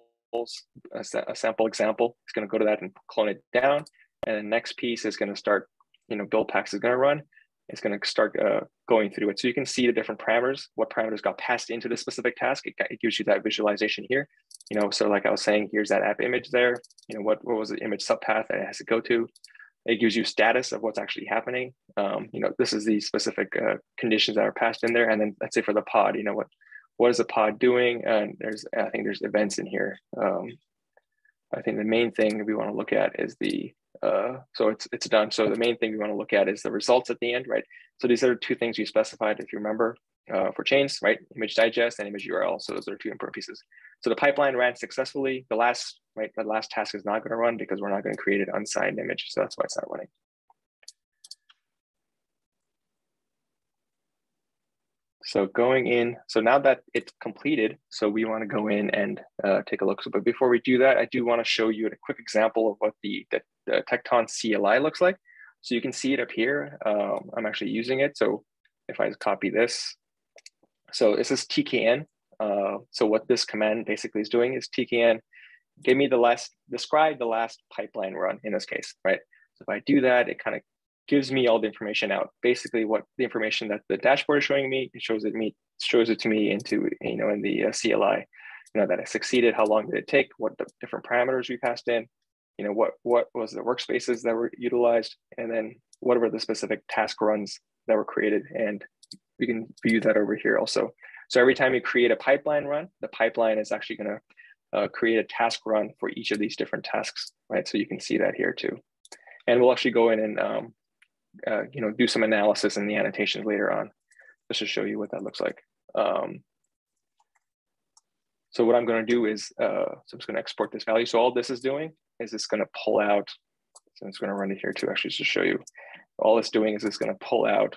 a sample example. It's going to go to that and clone it down. And the next piece is going to start, you know, buildpacks is going to run. It's going to start going through it. So you can see the different parameters, what parameters got passed into the specific task. It gives you that visualization here. You know, so like I was saying, here's that app image there. You know, what was the image subpath that it has to go to? It gives you status of what's actually happening. You know, this is the specific conditions that are passed in there. And then let's say for the pod, you know, what is the pod doing? And there's, I think there's events in here. I think the main thing we want to look at is the, so it's done. So the main thing we want to look at is the results at the end, right? So these are two things we specified, if you remember, for chains, right? Image digest and image URL. So those are two important pieces. So the pipeline ran successfully. The last, right, the last task is not going to run because we're not going to create an unsigned image. So that's why it's not running. So going in, so now that it's completed, so we want to go in and take a look. So, but before we do that, I do want to show you a quick example of what the Tekton CLI looks like. So you can see it up here. I'm actually using it. So if I copy this, so this is TKN. So what this command basically is doing is TKN, give me the last, describe the last pipeline run in this case, right? So if I do that, it kind of gives me all the information out. Basically, what the information that the dashboard is showing me, it shows it to me into, in the CLI, that I succeeded, how long did it take, what the different parameters we passed in, what was the workspaces that were utilized, and then whatever the specific task runs that were created. And we can view that over here also. So every time you create a pipeline run, the pipeline is actually going to create a task run for each of these different tasks, right? So you can see that here too. And we'll actually go in and do some analysis in the annotations later on, just to show you what that looks like. So what I'm going to do is, so I'm just going to export this value. So all this is doing is it's going to pull out, so it's going to run it here too, actually, just to show you. All it's doing is it's going to pull out.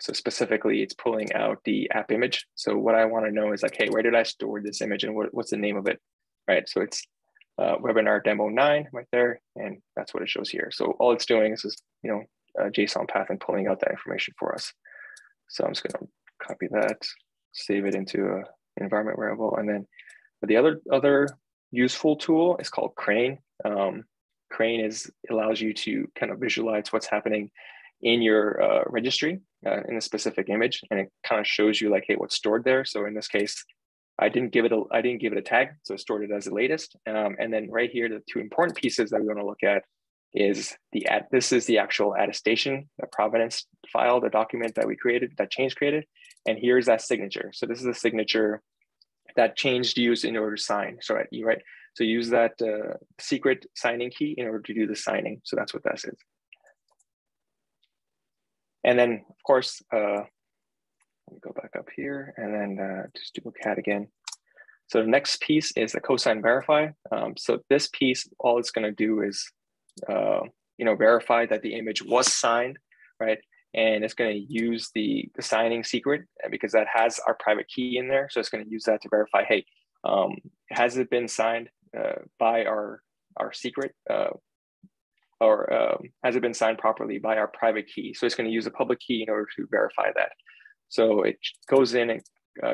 So specifically, it's pulling out the app image. So what I want to know is like, hey, where did I store this image and what's the name of it, right? So it's webinar demo 9 right there, and that's what it shows here. So all it's doing is just, JSON path and pulling out that information for us. So I'm just going to copy that, save it into an environment variable, and then the other useful tool is called Crane. Crane allows you to kind of visualize what's happening in your registry in a specific image, and it kind of shows you like, hey, what's stored there. So in this case, I didn't give it a tag, so I stored it as the latest. And then right here, the two important pieces that we want to look at is this is the actual attestation, the provenance file, the document that we created, that change created, and here's that signature. So this is the signature that changed used in order to sign. So right, so use that secret signing key in order to do the signing. So that's what that is. And then, of course, let me go back up here and then just do a cat again. So the next piece is the cosign verify. So this piece, all it's going to do is verify that the image was signed, right? And it's going to use the signing secret because that has our private key in there. So it's going to use that to verify, hey, has it been signed by our secret or has it been signed properly by our private key? So it's going to use a public key in order to verify that. So it goes in and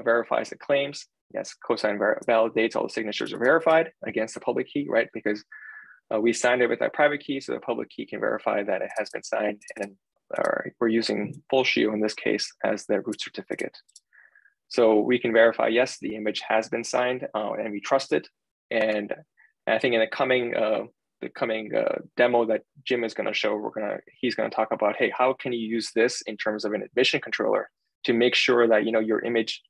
verifies the claims. Yes, cosign validates all the signatures are verified against the public key, right? Because we signed it with our private key, so the public key can verify that it has been signed. And we're using full shield in this case as their root certificate. So we can verify, yes, the image has been signed and we trust it. And I think in the coming demo that Jim is going to show, he's going to talk about, hey, how can you use this in terms of an admission controller to make sure that your image,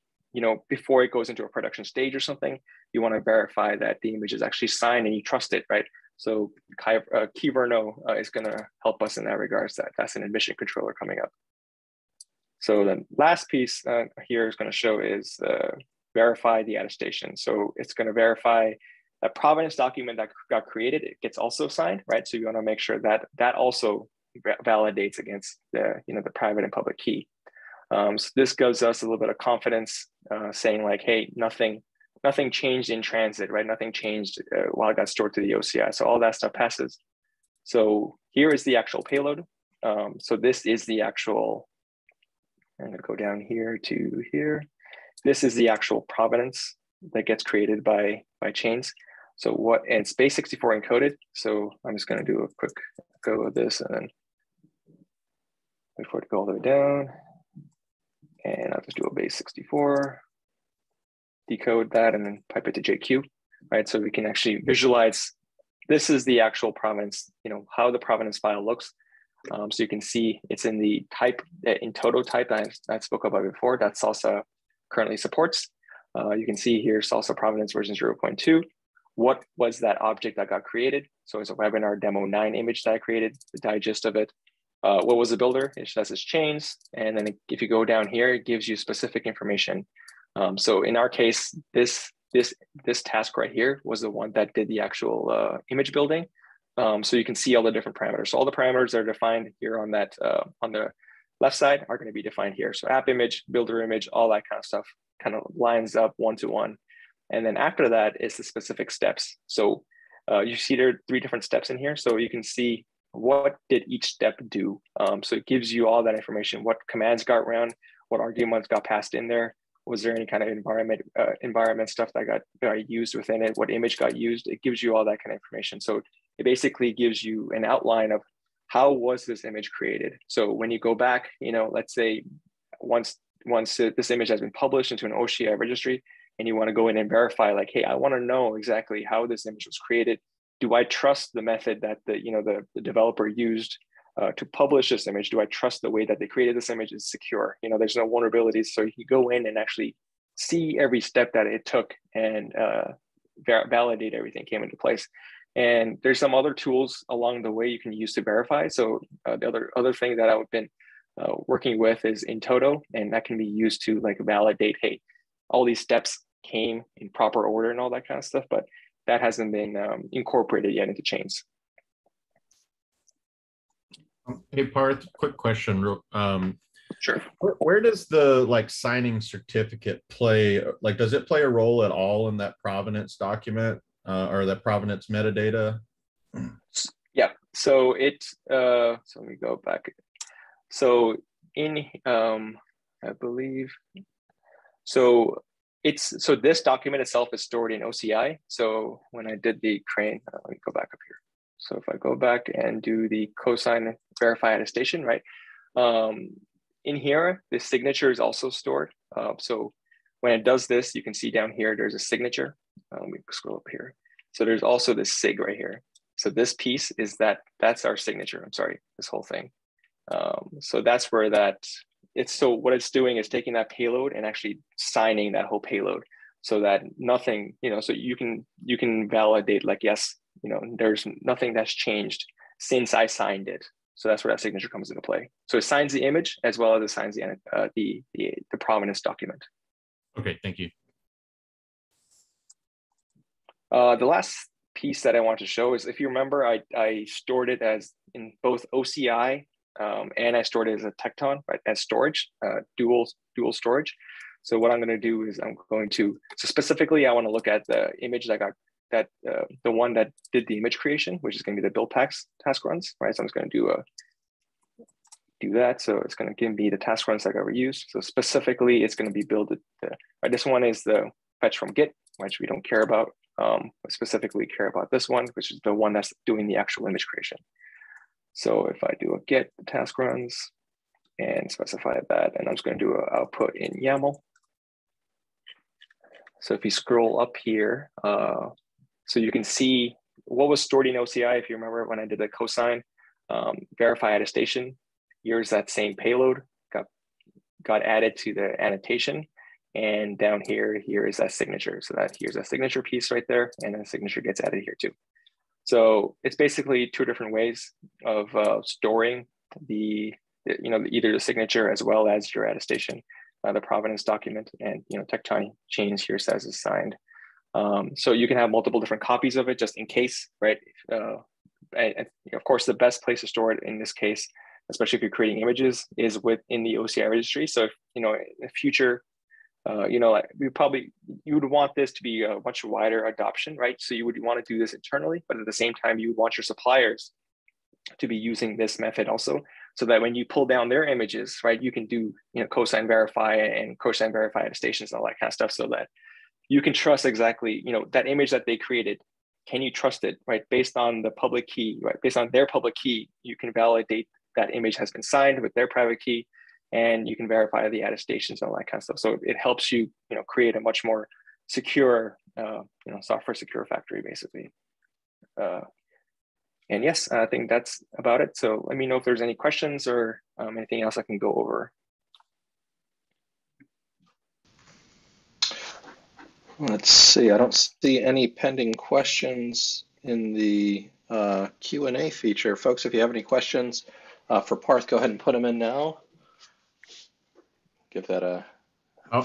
before it goes into a production stage or something, you want to verify that the image is actually signed and you trust it, right? So Kyverno is going to help us in that regards. That's an admission controller coming up. So the last piece here is going to show is verify the attestation. So it's going to verify a provenance document that got created. It gets also signed, right? So you want to make sure that that also validates against the the private and public key. So this gives us a little bit of confidence, saying like, hey, nothing changed in transit, right? Nothing changed while it got stored to the OCI. So all that stuff passes. So here is the actual payload. So this is the actual, I'm gonna go down here to here. This is the actual provenance that gets created by chains. So and it's base 64 encoded. So I'm just gonna do a quick go of this and then wait for it to go all the way down. And I'll just do a base 64. Decode that and then pipe it to JQ, right? So we can actually visualize, this is the actual provenance, how the provenance file looks. So you can see it's in the type, in-toto type that I spoke about before, that SLSA currently supports. You can see here, SLSA provenance version 0.2. What was that object that got created? So it's a webinar demo 9 image that I created, the digest of it. What was the builder? It says it's chains. And then if you go down here, it gives you specific information. So in our case, this task right here was the one that did the actual image building. So you can see all the different parameters. So all the parameters that are defined here on that on the left side are going to be defined here. So app image, builder image, all that kind of stuff kind of lines up one-to-one. And then after that is the specific steps. So you see there are 3 different steps in here. So you can see what did each step do. So it gives you all that information, what commands got ran, what arguments got passed in there. Was there any kind of environment stuff that got used within it? What image got used? It gives you all that kind of information. So it basically gives you an outline of how was this image created? So when you go back, you know, let's say once this image has been published into an OSHA registry, and you want to go in and verify, like, hey, I want to know exactly how this image was created. Do I trust the method that the developer used to publish this image? Do I trust the way that they created this image is secure? You know, there's no vulnerabilities, so you can go in and actually see every step that it took and validate everything came into place. And there's some other tools along the way you can use to verify. So the other thing that I've been working with is in-toto, and that can be used to like validate, hey, all these steps came in proper order and all that kind of stuff, but that hasn't been incorporated yet into Chains. Hey Parth, quick question. Sure. Where does the like signing certificate play? Like, does it play a role at all in that provenance document or that provenance metadata? Yeah. So it's so let me go back. So in I believe. So it's, so this document itself is stored in OCI. So when I did the crane, let me go back up here. So if I go back and do the cosign verify attestation, right? In here, the signature is also stored. So when it does this, you can see down here, there's a signature. Let me scroll up here. So there's also this sig right here. So this piece is that's our signature. I'm sorry, this whole thing. So that's where that, so what it's doing is taking that payload and actually signing that whole payload so that nothing, you know, so you can validate like, yes, you know, there's nothing that's changed since I signed it. So that's where that signature comes into play. So it signs the image as well as it signs the provenance document. Okay, thank you. The last piece that I want to show is, if you remember, I stored it as in both OCI and I stored it as a Tekton, right, as storage, dual storage. So what I'm going to do is so specifically I want to look at the image that the one that did the image creation, which is going to be the Buildpacks task runs, right? So I'm just going to do that. So it's going to give me the task runs that I reused. So specifically, it's going to be right, this one is the fetch from Git, which we don't care about. We specifically care about this one, which is the one that's doing the actual image creation. So if I do a get the task runs and specify that, and I'm just going to do an output in YAML. So if you scroll up here, so you can see what was stored in OCI. If you remember when I did the cosign verify attestation, here's that same payload got added to the annotation, and down here is that signature. So here's that signature piece right there, and the signature gets added here too. So it's basically two different ways of storing the, you know, either the signature as well as your attestation, the provenance document, and, you know, Tekton Chains here says is signed. So you can have multiple different copies of it just in case, right? And of course, the best place to store it in this case, especially if you're creating images, is within the OCI registry. So if, you know, in the future, you know, like you would want this to be a much wider adoption, right? So you would want to do this internally, but at the same time, you would want your suppliers to be using this method also, so that when you pull down their images, right, you can do, you know, cosign verify and cosign verify attestations and all that kind of stuff, so that you can trust exactly, you know, that image that they created. Can you trust it, right? Based on the public key, right? Based on their public key, you can validate that image has been signed with their private key, and you can verify the attestations and all that kind of stuff. So it helps you, you know, create a much more secure, you know, software secure factory, basically. And yes, I think that's about it. So let me know if there's any questions or anything else I can go over. Let's see, I don't see any pending questions in the Q&A feature. Folks, if you have any questions for Parth, go ahead and put them in now. Give that a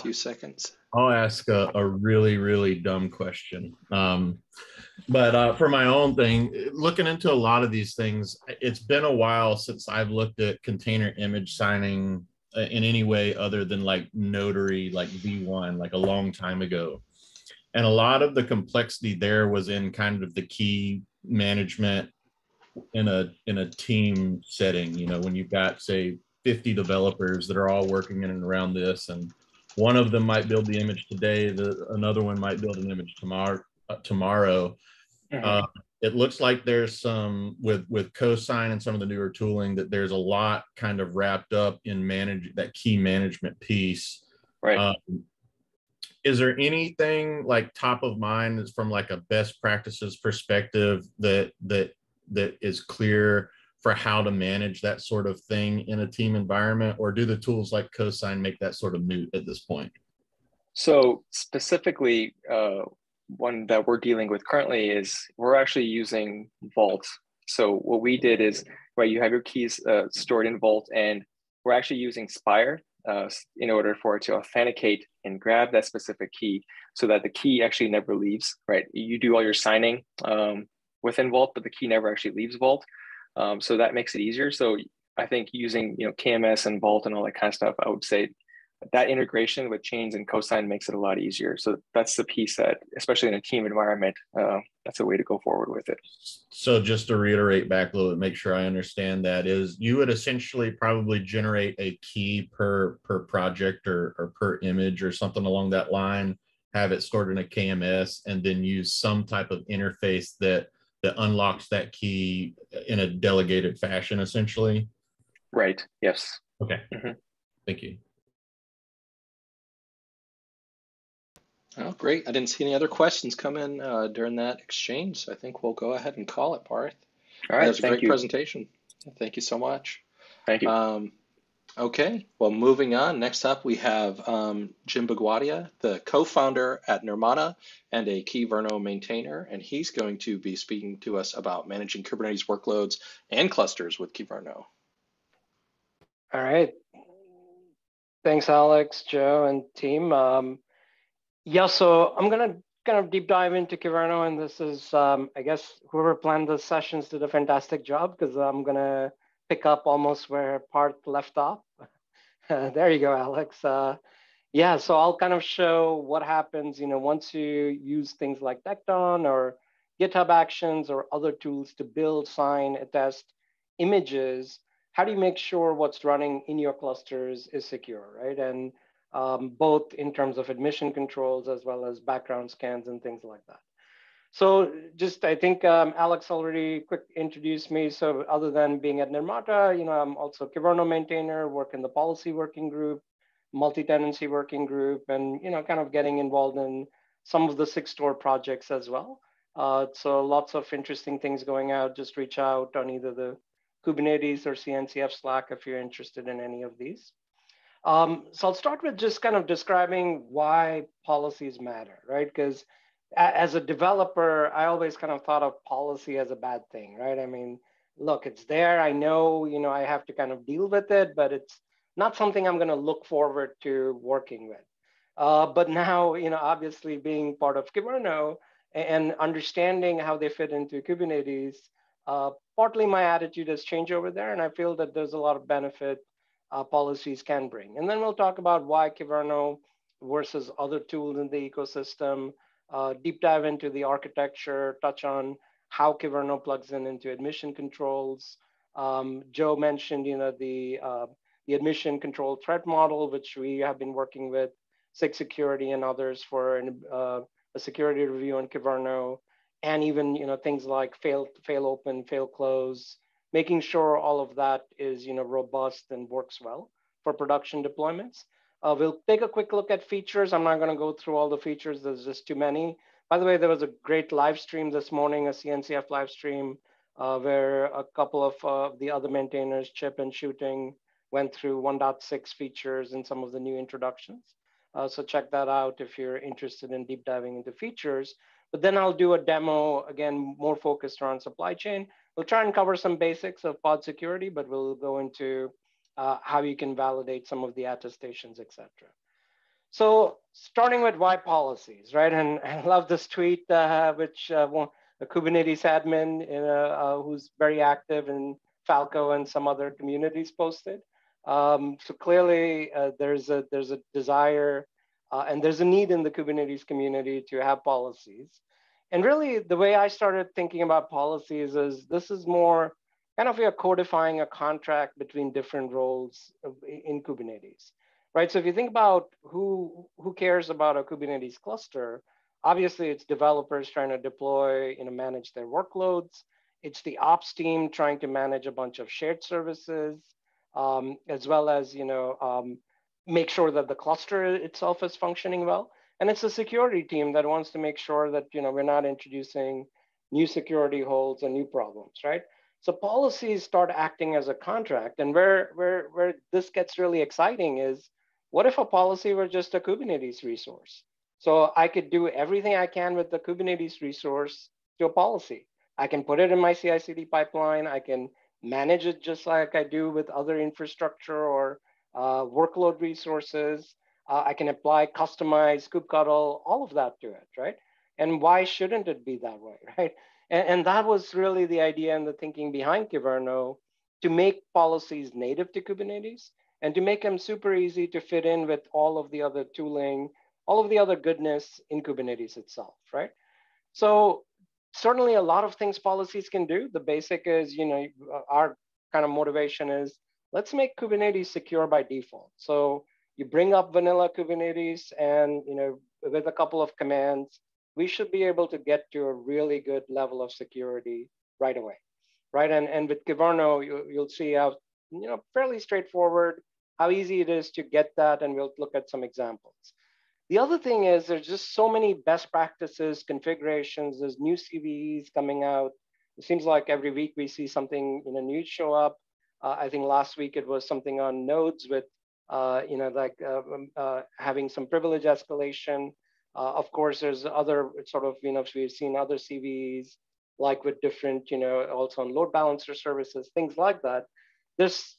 few seconds. I'll ask a really, really dumb question. But for my own thing, looking into a lot of these things, it's been a while since I've looked at container image signing in any way other than like Notary, like V1, like a long time ago. And a lot of the complexity there was in kind of the key management in a team setting. You know, when you've got, say, 50 developers that are all working in and around this, and one of them might build the image today, another one might build an image tomorrow. Mm-hmm. It looks like there's some with Cosign and some of the newer tooling that there's a lot kind of wrapped up in manage that key management piece. Right. Is there anything like top of mind is from like a best practices perspective that is clear for how to manage that sort of thing in a team environment, or do the tools like Cosign make that sort of moot at this point? So specifically, one that we're dealing with currently is we're actually using Vault. So what we did is, right, you have your keys stored in Vault, and we're actually using Spire in order for it to authenticate and grab that specific key so that the key actually never leaves, right? You do all your signing within Vault, but the key never actually leaves Vault. So that makes it easier. So I think using KMS and Vault and all that kind of stuff, I would say that integration with Chains and Cosign makes it a lot easier. So that's the piece that, especially in a team environment, that's a way to go forward with it. So just to reiterate back a little bit, make sure I understand that is you would essentially probably generate a key per project or per image or something along that line, have it stored in a KMS, and then use some type of interface that unlocks that key in a delegated fashion, essentially? Right, yes. Okay, Thank you. Oh, great. I didn't see any other questions come in during that exchange. I think we'll go ahead and call it, Parth. All right. That was a great presentation. Thank you so much. Thank you. Okay. Well, moving on. Next up, we have Jim Bagwadia, the co-founder at Nirmata and a Kyverno maintainer. And he's going to be speaking to us about managing Kubernetes workloads and clusters with Kyverno. All right. Thanks, Alex, Joe, and team. Yeah, so I'm going to kind of deep dive into Kyverno, and this is, I guess, whoever planned the sessions did a fantastic job, because I'm going to pick up almost where Parth left off. There you go, Alex. Yeah, so I'll kind of show what happens, once you use things like Tekton or GitHub Actions or other tools to build, sign, attest images, how do you make sure what's running in your clusters is secure, right? And both in terms of admission controls as well as background scans and things like that. So just, I think Alex already quick introduced me. So other than being at Nirmata, I'm also a Kyverno maintainer, work in the policy working group, multi-tenancy working group, and kind of getting involved in some of the 6-store projects as well. So lots of interesting things going out. Just reach out on either the Kubernetes or CNCF Slack if you're interested in any of these. So I'll start with just kind of describing why policies matter, right? Because as a developer, I always kind of thought of policy as a bad thing, right? I mean, look, it's there. I know, I have to kind of deal with it, but it's not something I'm going to look forward to working with. But now, obviously being part of Kyverno and understanding how they fit into Kubernetes, partly my attitude has changed over there, and I feel that there's a lot of benefit policies can bring. And then we'll talk about why Kyverno versus other tools in the ecosystem, deep dive into the architecture, touch on how Kyverno plugs in into admission controls. Joe mentioned, the admission control threat model, which we have been working with SIG Security and others for a security review on Kyverno, and even things like fail open, fail close, making sure all of that is robust and works well for production deployments. We'll take a quick look at features. I'm not gonna go through all the features, there's just too many. By the way, there was a great live stream this morning, a CNCF live stream, where a couple of the other maintainers, Chip and Shooting, went through 1.6 features and some of the new introductions. So check that out if you're interested in deep diving into features. But then I'll do a demo, again, more focused around supply chain. We'll try and cover some basics of pod security, but we'll go into how you can validate some of the attestations, et cetera. So starting with why policies, right? And I love this tweet, which a Kubernetes admin who's very active in Falco and some other communities posted. So clearly there's a desire and there's a need in the Kubernetes community to have policies. And really the way I started thinking about policies is this is more kind of you're codifying a contract between different roles in Kubernetes, right? So if you think about who cares about a Kubernetes cluster, Obviously, it's developers trying to deploy, manage their workloads. It's the ops team trying to manage a bunch of shared services, as well as, make sure that the cluster itself is functioning well. And it's the security team that wants to make sure that, we're not introducing new security holes and new problems, right? So policies start acting as a contract. And where this gets really exciting is, what if a policy were just a Kubernetes resource? So I could do everything I can with the Kubernetes resource to a policy. I can put it in my CI/CD pipeline. I can manage it just like I do with other infrastructure or workload resources. I can apply, customize, kubectl, all of that to it, right? And why shouldn't it be that way, right? And that was really the idea and the thinking behind Kyverno, to make policies native to Kubernetes and to make them super easy to fit in with all of the other tooling, all of the other goodness in Kubernetes itself, right? So certainly a lot of things policies can do. The basic is, our kind of motivation is, let's make Kubernetes secure by default. So you bring up vanilla Kubernetes and, with a couple of commands, we should be able to get to a really good level of security right away, right? And with Kyverno, you'll see how, fairly straightforward, how easy it is to get that, and we'll look at some examples. The other thing is there's just so many best practices, configurations, there's new CVEs coming out. It seems like every week we see something new show up. I think last week it was something on nodes with, having some privilege escalation. Of course, there's other sort of, we've seen other CVEs, like with different, also on load balancer services, things like that. There's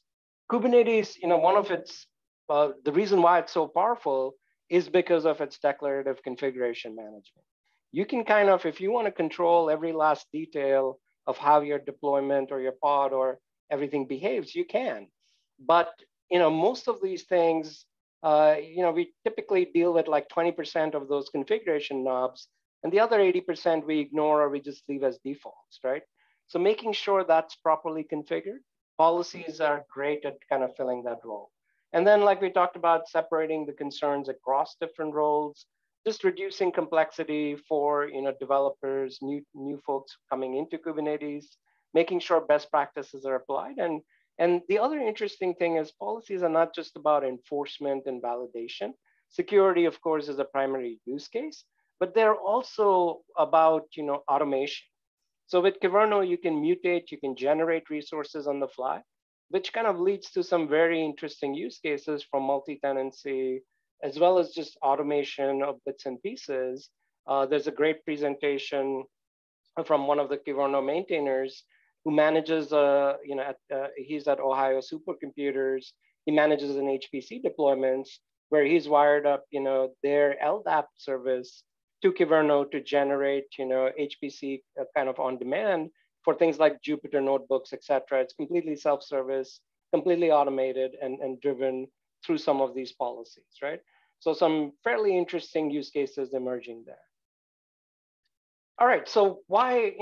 Kubernetes, one of its, the reason why it's so powerful is because of its declarative configuration management. You can kind of, if you want to control every last detail of how your deployment or your pod or everything behaves, you can. But, most of these things, we typically deal with like 20% of those configuration knobs, and the other 80% we ignore or we just leave as defaults, right? So making sure that's properly configured, policies are great at kind of filling that role. And then, like we talked about, separating the concerns across different roles, just reducing complexity for developers, new folks coming into Kubernetes, making sure best practices are applied. And the other interesting thing is policies are not just about enforcement and validation. Security, of course, is a primary use case, but they're also about automation. So with Kyverno, you can mutate, you can generate resources on the fly, which kind of leads to some very interesting use cases from multi-tenancy, as well as just automation of bits and pieces. There's a great presentation from one of the Kyverno maintainers who manages, he's at Ohio Supercomputers. He manages an HPC deployments where he's wired up, their LDAP service to Kyverno to generate, HPC kind of on demand for things like Jupyter notebooks, et cetera. It's completely self-service, completely automated and driven through some of these policies, right? So some fairly interesting use cases emerging there. All right, so why,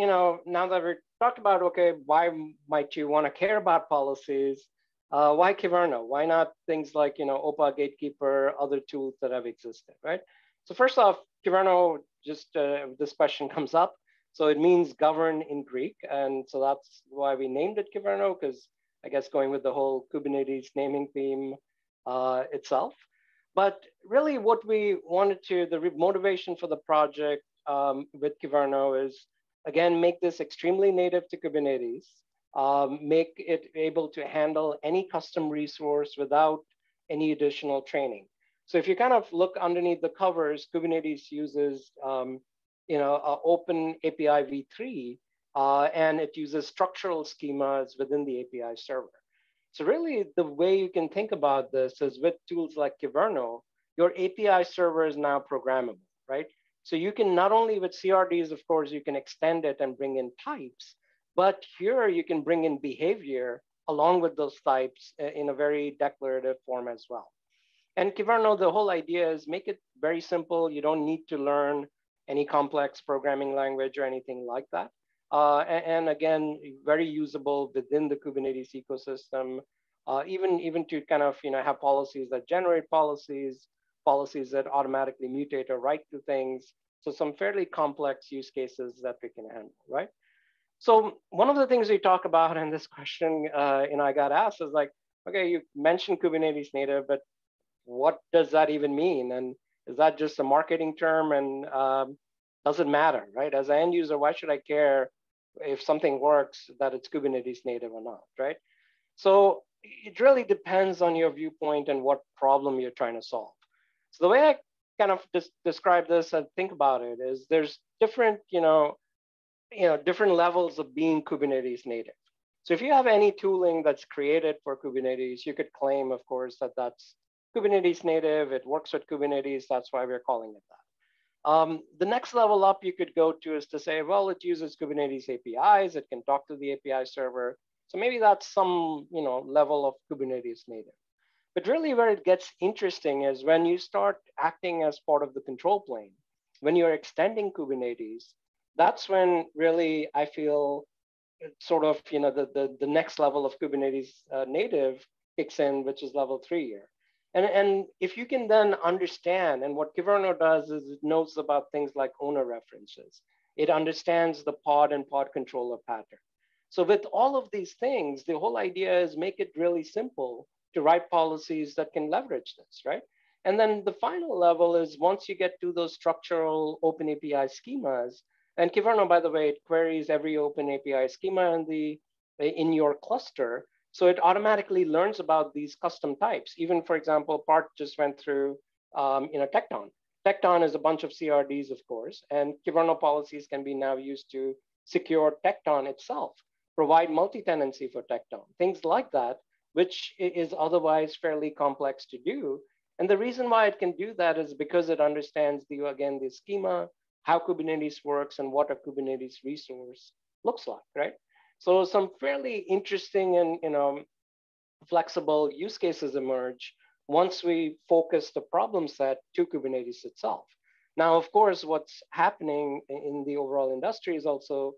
now that we've talked about, okay, why might you want to care about policies? Why Kyverno? Why not things like, OPA, Gatekeeper, other tools that have existed, right? So first off, Kyverno, just this question comes up. So it means govern in Greek. And so that's why we named it Kyverno, because I guess going with the whole Kubernetes naming theme itself. But really what we wanted to, the motivation for the project with Kyverno is, again, make this extremely native to Kubernetes, make it able to handle any custom resource without any additional training. So if you kind of look underneath the covers, Kubernetes uses open API v3, and it uses structural schemas within the API server. So really the way you can think about this is with tools like Kyverno, your API server is now programmable, right? So you can not only with CRDs, of course, you can extend it and bring in types, but here you can bring in behavior along with those types in a very declarative form as well. And Kyverno, the whole idea is make it very simple. You don't need to learn any complex programming language or anything like that. And again, very usable within the Kubernetes ecosystem, even to kind of, have policies that generate policies, policies that automatically mutate or write to things. So some fairly complex use cases that we can handle, right? So one of the things we talk about in this question, I got asked is like, okay, you mentioned Kubernetes native, but what does that even mean? And is that just a marketing term? And does it matter, right? As an end user, why should I care if something works that it's Kubernetes native or not, right? So it really depends on your viewpoint and what problem you're trying to solve. So the way I kind of describe this and think about it is there's different, different levels of being Kubernetes native. So if you have any tooling that's created for Kubernetes, you could claim, of course, that that's Kubernetes native, it works with Kubernetes, that's why we're calling it that. The next level up you could go to is to say, well, it uses Kubernetes APIs, it can talk to the API server. So maybe that's some level of Kubernetes native. But really where it gets interesting is when you start acting as part of the control plane, when you're extending Kubernetes, that's when really I feel sort of the next level of Kubernetes native kicks in, which is level 3 here. And if you can then understand, and what Kyverno does is it knows about things like owner references. It understands the pod and pod controller pattern. So with all of these things, the whole idea is make it really simple to write policies that can leverage this, right? And then the final level is once you get to those structural open API schemas, and Kyverno, by the way, it queries every open API schema in your cluster. So it automatically learns about these custom types. Even, for example, Parth just went through Tekton. Tekton is a bunch of CRDs, of course, and Kyverno policies can be now used to secure Tekton itself, provide multi-tenancy for Tekton, things like that, which is otherwise fairly complex to do. And the reason why it can do that is because it understands, the schema, how Kubernetes works, and what a Kubernetes resource looks like, right? So some fairly interesting and flexible use cases emerge once we focus the problem set to Kubernetes itself. Now, of course, what's happening in the overall industry is also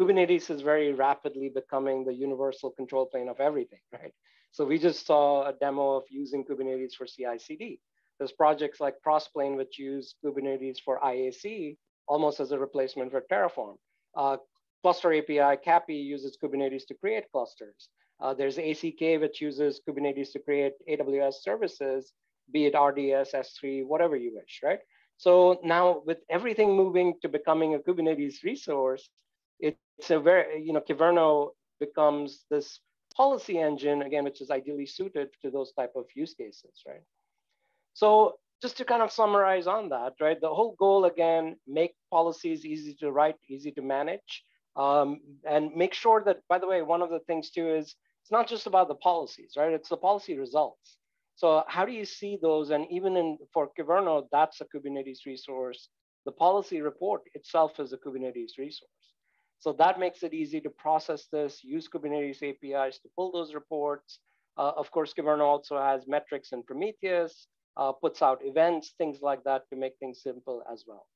Kubernetes is very rapidly becoming the universal control plane of everything, right? So we just saw a demo of using Kubernetes for CI/CD. There's projects like Crossplane, which use Kubernetes for IAC almost as a replacement for Terraform. Cluster API, CAPI uses Kubernetes to create clusters. There's ACK, which uses Kubernetes to create AWS services, be it RDS, S3, whatever you wish, right? So now with everything moving to becoming a Kubernetes resource, it's a very, Kyverno becomes this policy engine, again, which is ideally suited to those type of use cases, right? So just to kind of summarize on that, right? The whole goal, again, make policies easy to write, easy to manage. And make sure that, by the way, one of the things too is it's not just about the policies, right? It's the policy results. So how do you see those? And even for Kyverno, that's a Kubernetes resource. The policy report itself is a Kubernetes resource. So that makes it easy to process this, use Kubernetes APIs to pull those reports. Of course, Kyverno also has metrics in Prometheus, puts out events, things like that to make things simple as well.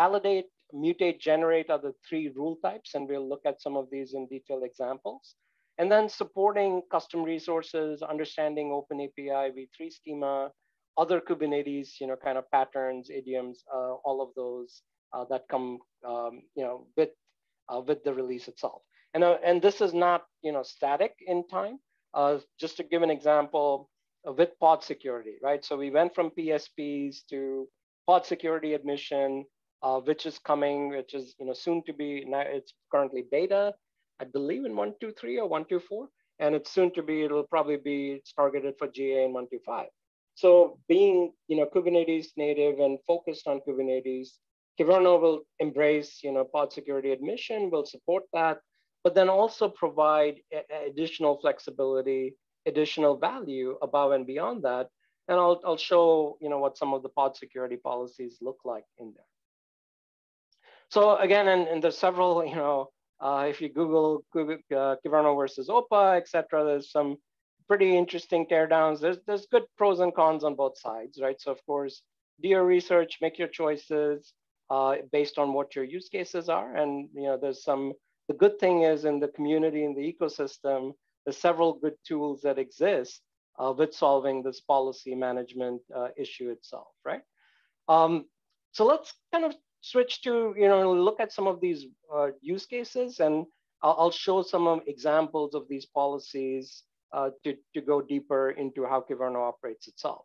Validate, mutate, generate are the 3 rule types, and we'll look at some of these in detailed examples. And then supporting custom resources, understanding open API v3 schema, other Kubernetes, kind of patterns, idioms, all of those that come, with the release itself. And this is not, static in time. Just to give an example, with pod security, right? So we went from PSPs to pod security admission, which is soon to be, it's currently beta, I believe in 1.2.3 or 1.2.4, and it's soon to be, it'll probably be, it's targeted for GA in 1.2.5. So being, Kubernetes native and focused on Kubernetes, Kyverno will embrace, pod security admission, will support that, but then also provide additional flexibility, additional value above and beyond that. And I'll show, what some of the pod security policies look like in there. So again, and there's several, if you Google Kyverno versus OPA, et cetera, there's some pretty interesting teardowns. There's good pros and cons on both sides, right? So of course, do your research, make your choices based on what your use cases are. And there's some, the good thing is in the community, in the ecosystem, there's several good tools that exist with solving this policy management issue itself, right? So let's kind of switch to, look at some of these use cases, and I'll show some examples of these policies to go deeper into how Kyverno operates itself.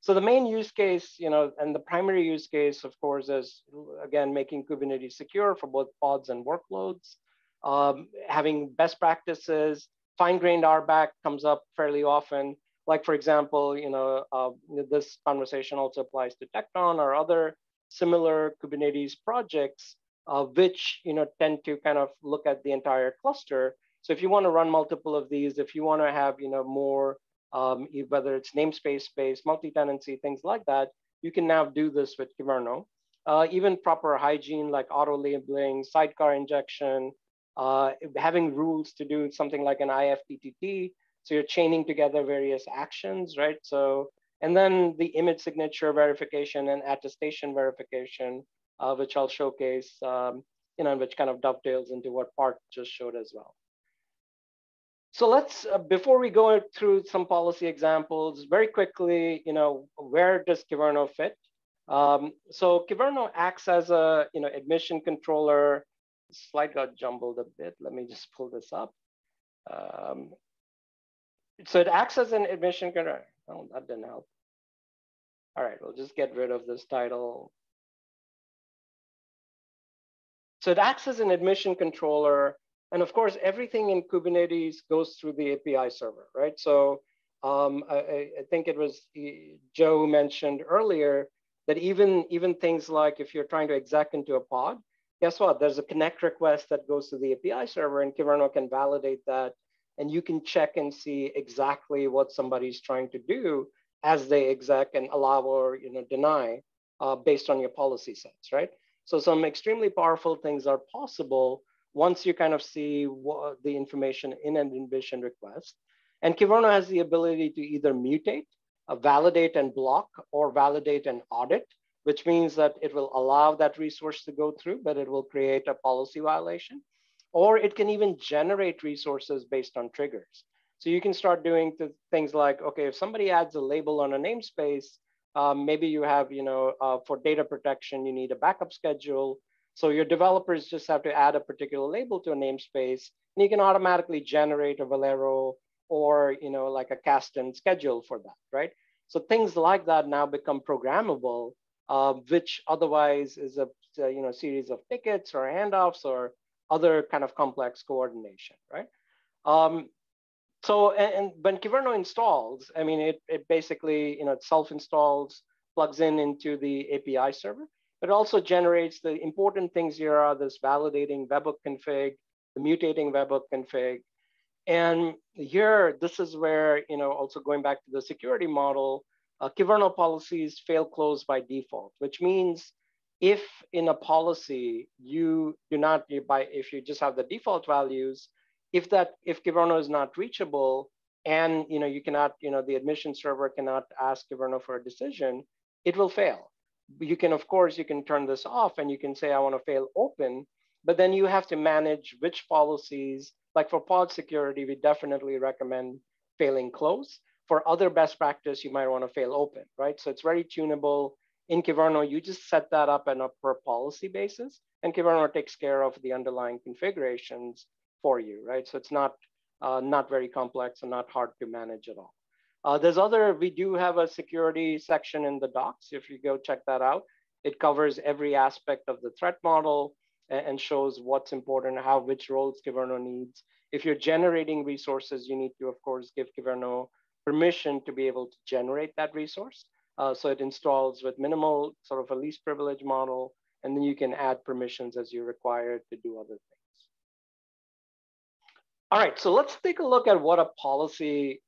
So the main use case, and the primary use case, of course, is again, making Kubernetes secure for both pods and workloads, having best practices. Fine-grained RBAC comes up fairly often. Like for example, this conversation also applies to Tekton or other similar Kubernetes projects, which tend to kind of look at the entire cluster. So if you want to run multiple of these, if you want to have more, whether it's namespace-based, multi-tenancy, things like that, you can now do this with Kyverno. Even proper hygiene like auto-labeling, sidecar injection, having rules to do something like an IFTTT. So you're chaining together various actions, right? So, and then the image signature verification and attestation verification, which I'll showcase, which kind of dovetails into what Parth just showed as well. So let's, before we go through some policy examples, very quickly, where does Kyverno fit? So Kyverno acts as a, admission controller. Slide got jumbled a bit. Let me just pull this up. So it acts as an admission controller. Oh, that didn't help. All right, we'll just get rid of this title. So it acts as an admission controller. And of course, everything in Kubernetes goes through the API server, right? So I think it was Joe mentioned earlier that even things like if you're trying to exec into a pod, guess what? There's a connect request that goes to the API server, and Kyverno can validate that. And you can check and see exactly what somebody's trying to do as they exec and allow or deny based on your policy sets, right? So some extremely powerful things are possible once you kind of see what the information in an admission request. And Kyverno has the ability to either mutate, validate and block, or validate and audit, which means that it will allow that resource to go through, but it will create a policy violation. Or it can even generate resources based on triggers. So you can start doing things like, okay, if somebody adds a label on a namespace, maybe you have, for data protection, you need a backup schedule. So your developers just have to add a particular label to a namespace, and you can automatically generate a Valero or, like a Kasten schedule for that, right? So things like that now become programmable, which otherwise is a, series of tickets or handoffs or other kind of complex coordination, right? So when Kyverno installs, I mean, it basically, it self-installs, plugs into the API server. It also generates the important things here are this validating webhook config, the mutating webhook config. And here, this is where, also going back to the security model, Kyverno policies fail close by default, which means if in a policy, you do not, if you just have the default values, if Kyverno is not reachable and, you cannot, the admission server cannot ask Kyverno for a decision, it will fail. You can, of course, you can turn this off and you can say, I want to fail open, but then you have to manage which policies, like for pod security, we definitely recommend failing close. For other best practice, you might want to fail open, right? So it's very tunable. In Kyverno, you just set that up on a per policy basis, and Kyverno takes care of the underlying configurations for you, right? So it's not very complex and not hard to manage at all. We do have a security section in the docs. If you go check that out, it covers every aspect of the threat model and shows what's important, which roles Kyverno needs. If you're generating resources, you need to, of course, give Kyverno permission to be able to generate that resource. So it installs with minimal sort of a least privilege model, and then you can add permissions as you require to do other things. All right, so let's take a look at what a policy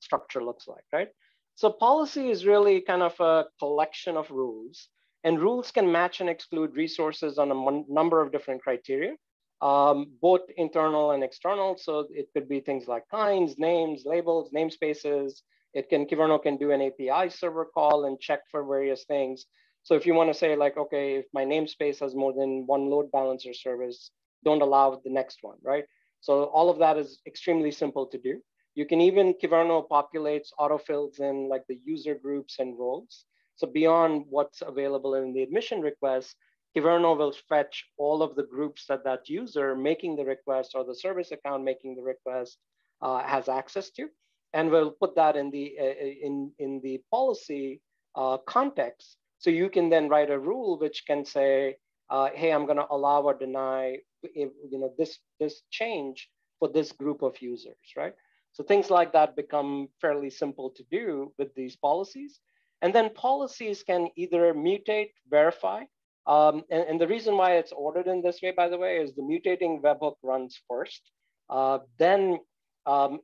structure looks like, right? So policy is really kind of a collection of rules, and rules can match and exclude resources on a number of different criteria, both internal and external. So it could be things like kinds, names, labels, namespaces. Kyverno can do an API server call and check for various things. So if you want to say like, okay, if my namespace has more than one load balancer service, don't allow the next one, right? So all of that is extremely simple to do. You can even, Kyverno populates autofills in like the user groups and roles. So beyond what's available in the admission request, Kyverno will fetch all of the groups that that user making the request or the service account making the request has access to, and we'll put that in the policy context. So you can then write a rule which can say, hey, I'm going to allow or deny this change for this group of users, right? So things like that become fairly simple to do with these policies. And then policies can either mutate, verify, and the reason why it's ordered in this way, by the way, is the mutating webhook runs first. Then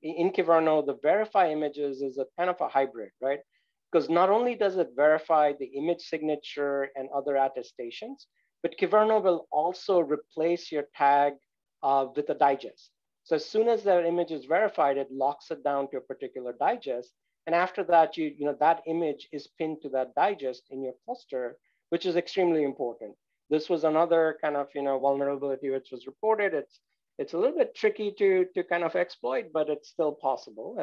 in Kyverno, the verify images is a kind of a hybrid, right? Because not only does it verify the image signature and other attestations, but Kyverno will also replace your tag with a digest. So as soon as that image is verified, it locks it down to a particular digest. And after that, that image is pinned to that digest in your cluster, which is extremely important. This was another kind of vulnerability which was reported. It's a little bit tricky to kind of exploit, but it's still possible.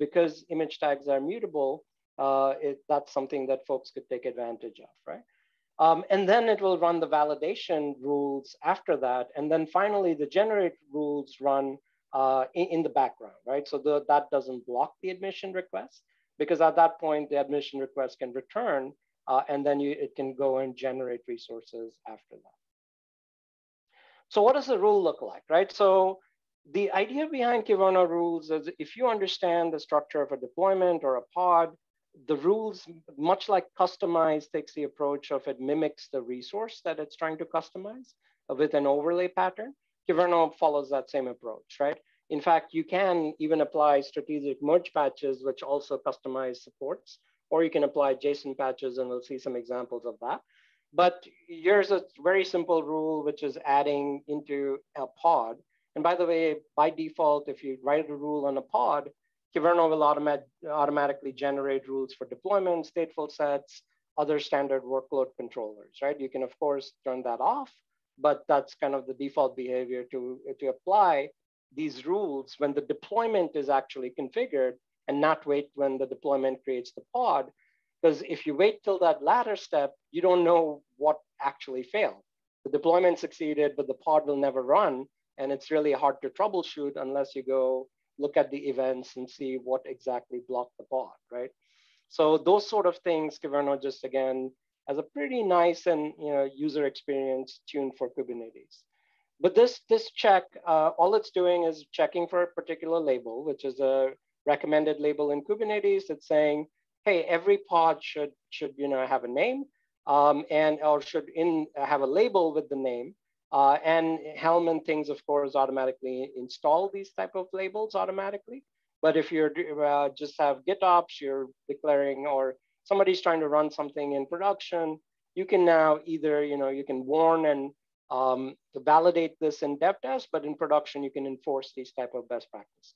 Because image tags are mutable, that's something that folks could take advantage of, right? And then it will run the validation rules after that. And then finally, the generate rules run in the background, right? So that doesn't block the admission request, because at that point, the admission request can return and then it can go and generate resources after that. So what does the rule look like, right? So the idea behind Kyverno rules is if you understand the structure of a deployment or a pod, the rules, much like customize, takes the approach of it mimics the resource that it's trying to customize with an overlay pattern. Kyverno follows that same approach, right? In fact, you can even apply strategic merge patches, which also customize supports, or you can apply JSON patches, and we'll see some examples of that. But here's a very simple rule, which is adding into a pod. And by the way, by default, if you write a rule on a pod, Kyverno will automatically generate rules for deployment, stateful sets, other standard workload controllers, right? You can, of course, turn that off, but that's kind of the default behavior to apply these rules when the deployment is actually configured, and not wait when the deployment creates the pod, because if you wait till that latter step, you don't know what actually failed. The deployment succeeded, but the pod will never run, and it's really hard to troubleshoot unless you go look at the events and see what exactly blocked the pod, right? So those sort of things, Kyverno just again has a pretty nice and user experience tuned for Kubernetes. But this check, all it's doing is checking for a particular label, which is a recommended label in Kubernetes. It's saying, hey, every pod should have a name or should have a label with the name. And Helm and things, of course, automatically install these type of labels automatically. But if you're just have GitOps, you're declaring, or somebody's trying to run something in production, you can now either you can warn and validate this in dev test, but in production you can enforce these type of best practices.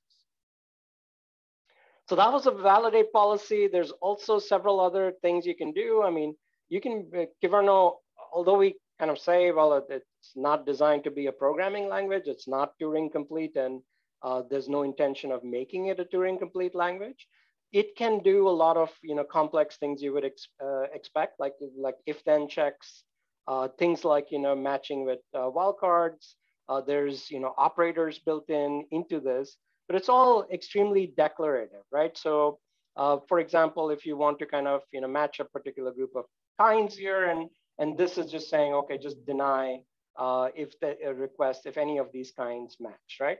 So that was a validate policy. There's also several other things you can do. I mean, you can, Kyverno, although we kind of say, well, it's not designed to be a programming language, it's not Turing complete, and there's no intention of making it a Turing complete language. It can do a lot of complex things you would expect, like if-then checks, things like matching with wildcards. There's operators built into this. But it's all extremely declarative, right? So for example, if you want to kind of match a particular group of kinds here, and this is just saying, okay, just deny if the request, if any of these kinds match, right?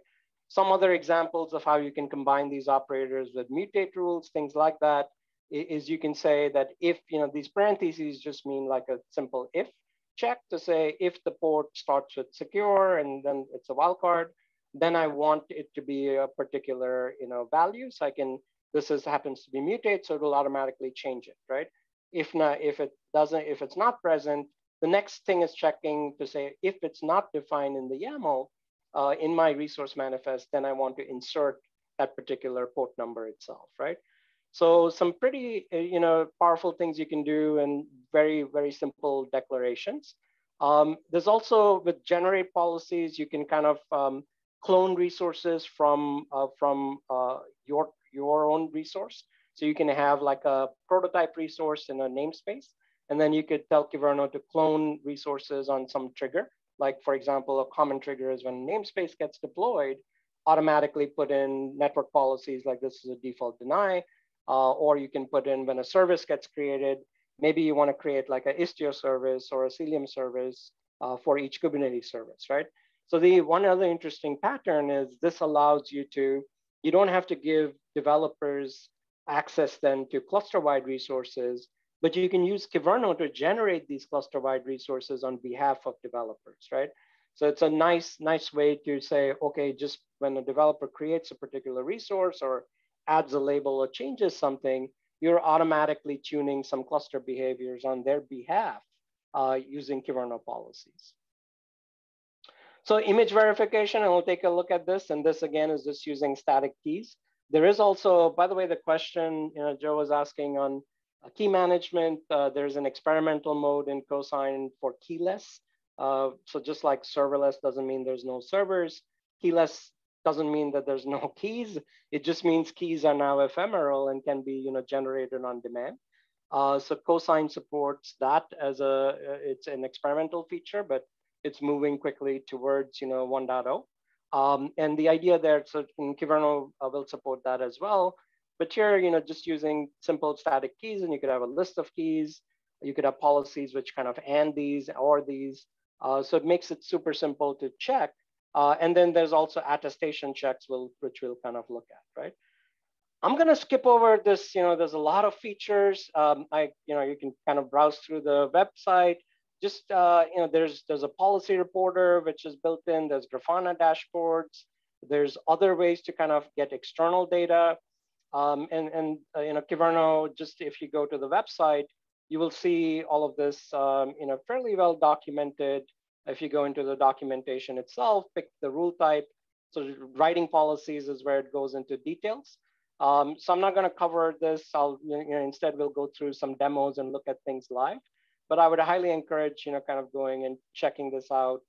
Some other examples of how you can combine these operators with mutate rules, things like that, is you can say that if, these parentheses just mean like a simple if check to say, if the port starts with secure and then it's a wildcard, then I want it to be a particular value. So I can, happens to be mutate, so it'll automatically change it, right? If not, if it's not present, the next thing is checking to say, if it's not defined in the YAML, in my resource manifest, then I want to insert that particular port number itself, right? So some pretty powerful things you can do and very, very simple declarations. There's also with generate policies, you can kind of clone resources from your own resource. So you can have like a prototype resource in a namespace, and then you could tell Kyverno to clone resources on some trigger. Like for example, a common trigger is when namespace gets deployed, automatically put in network policies like this is a default deny, or you can put in when a service gets created, maybe you want to create like a Istio service or a Cilium service for each Kubernetes service, right? So the one other interesting pattern is this allows you to, you don't have to give developers access then to cluster-wide resources, but you can use Kyverno to generate these cluster-wide resources on behalf of developers, right? So it's a nice way to say, okay, just when a developer creates a particular resource or adds a label or changes something, you're automatically tuning some cluster behaviors on their behalf using Kyverno policies. So image verification, and we'll take a look at this. And this again is just using static keys. There is also, by the way, the question Joe was asking on key management. There's an experimental mode in Cosign for keyless. So just like serverless doesn't mean there's no servers, keyless doesn't mean that there's no keys. It just means keys are now ephemeral and can be generated on demand. So Cosign supports that as a, it's an experimental feature, but it's moving quickly towards 1.0. And the idea there, so Kyverno will support that as well. But here, just using simple static keys, and you could have a list of keys. You could have policies which kind of and these or these. So it makes it super simple to check. And then there's also attestation checks, which we'll kind of look at, right? I'm going to skip over this. There's a lot of features. You can kind of browse through the website. Just, there's a policy reporter, which is built in. There's Grafana dashboards. There's other ways to kind of get external data. Kyverno, just if you go to the website, you will see all of this, fairly well documented. If you go into the documentation itself, pick the rule type. So writing policies is where it goes into details. So I'm not going to cover this. Instead, we'll go through some demos and look at things live. But I would highly encourage, kind of going and checking this out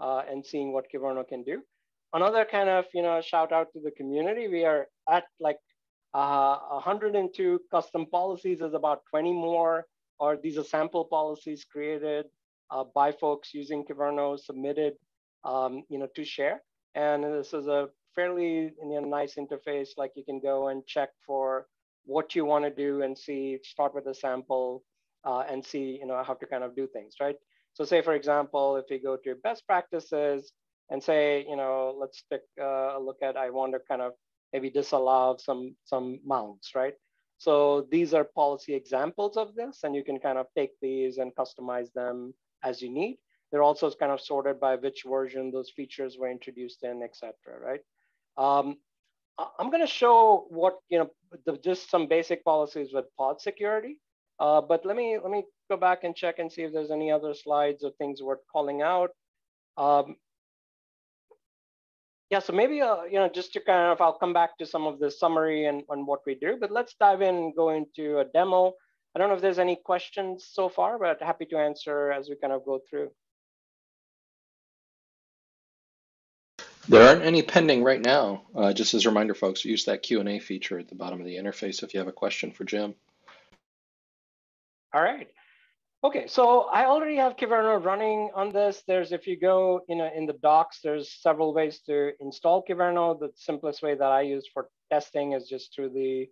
and seeing what Kyverno can do. Another kind of, shout out to the community. We are at like 102 custom policies. There's about 20 more, or these are sample policies created by folks using Kyverno, submitted, to share. And this is a fairly nice interface. Like you can go and check for what you want to do and see, start with a sample. And see how to kind of do things, right? So say, for example, if we go to best practices and say, let's take a look at, I want to kind of maybe disallow some mounts, right? So these are policy examples of this, and you can kind of take these and customize them as you need. They're also kind of sorted by which version those features were introduced in, et cetera, right? I'm gonna show what, just some basic policies with pod security. But let me go back and check and see if there's any other slides or things worth calling out. Yeah, so maybe, just to kind of, I'll come back to some of the summary and on what we do, but let's dive in and go into a demo. I don't know if there's any questions so far, but happy to answer as we kind of go through. There aren't any pending right now. Just as a reminder, folks, use that Q&A feature at the bottom of the interface if you have a question for Jim. All right. Okay, so I already have Kyverno running on this. There's, if you go in the docs, there's several ways to install Kyverno. The simplest way that I use for testing is just through the,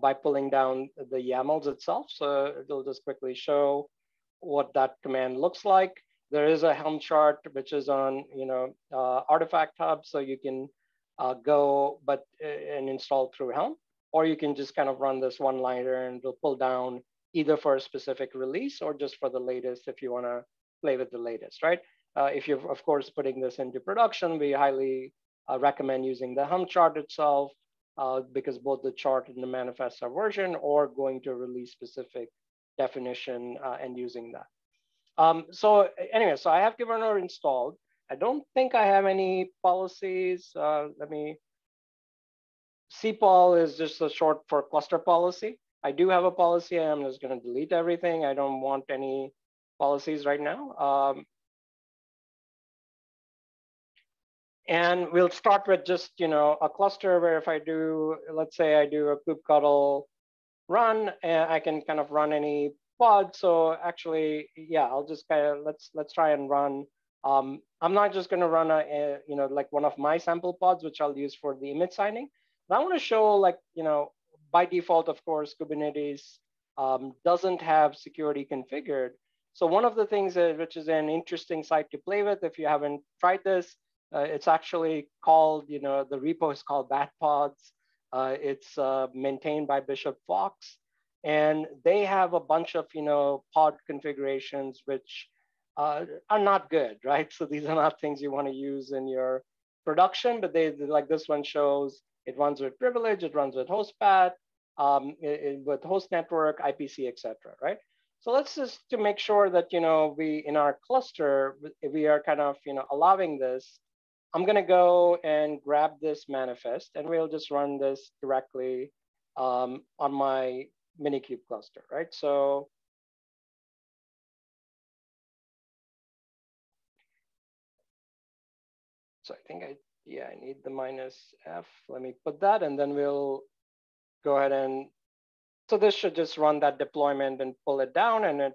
by pulling down the YAMLs itself. So it'll just quickly show what that command looks like. There is a Helm chart, which is on Artifact Hub. So you can go and install through Helm, or you can just kind of run this one-liner and it'll pull down either for a specific release or just for the latest if you want to play with the latest, right? If you're, of course, putting this into production, we highly recommend using the Helm chart itself because both the chart and the manifest are version, or going to a release-specific definition and using that. So anyway, so I have Kyverno installed. I don't think I have any policies. Let me, CPOL is just a short for cluster policy. I do have a policy. I'm just going to delete everything. I don't want any policies right now. And we'll start with just, you know, a cluster where if I do, let's say I do a kubectl run, I can kind of run any pod. So actually, yeah, I'll just kind of, let's try and run. I'm not just going to run a, you know, like one of my sample pods, which I'll use for the image signing. But I want to show, like, you know, by default, of course, Kubernetes doesn't have security configured. So one of the things that, which is an interesting site to play with, if you haven't tried this, it's actually called, you know, the repo is called Batpods. It's maintained by Bishop Fox, and they have a bunch of, you know, pod configurations which are not good, right? So these are not things you want to use in your production, but they, like this one shows, it runs with privilege, it runs with hostpath, with host network, IPC, et cetera, right? So let's just to make sure that, you know, we, in our cluster, we are kind of, you know, allowing this. I'm going to go and grab this manifest, and we'll just run this directly on my Minikube cluster, right? So I think I need the -f. Let me put that, and then we'll go ahead and, so this should just run that deployment and pull it down, and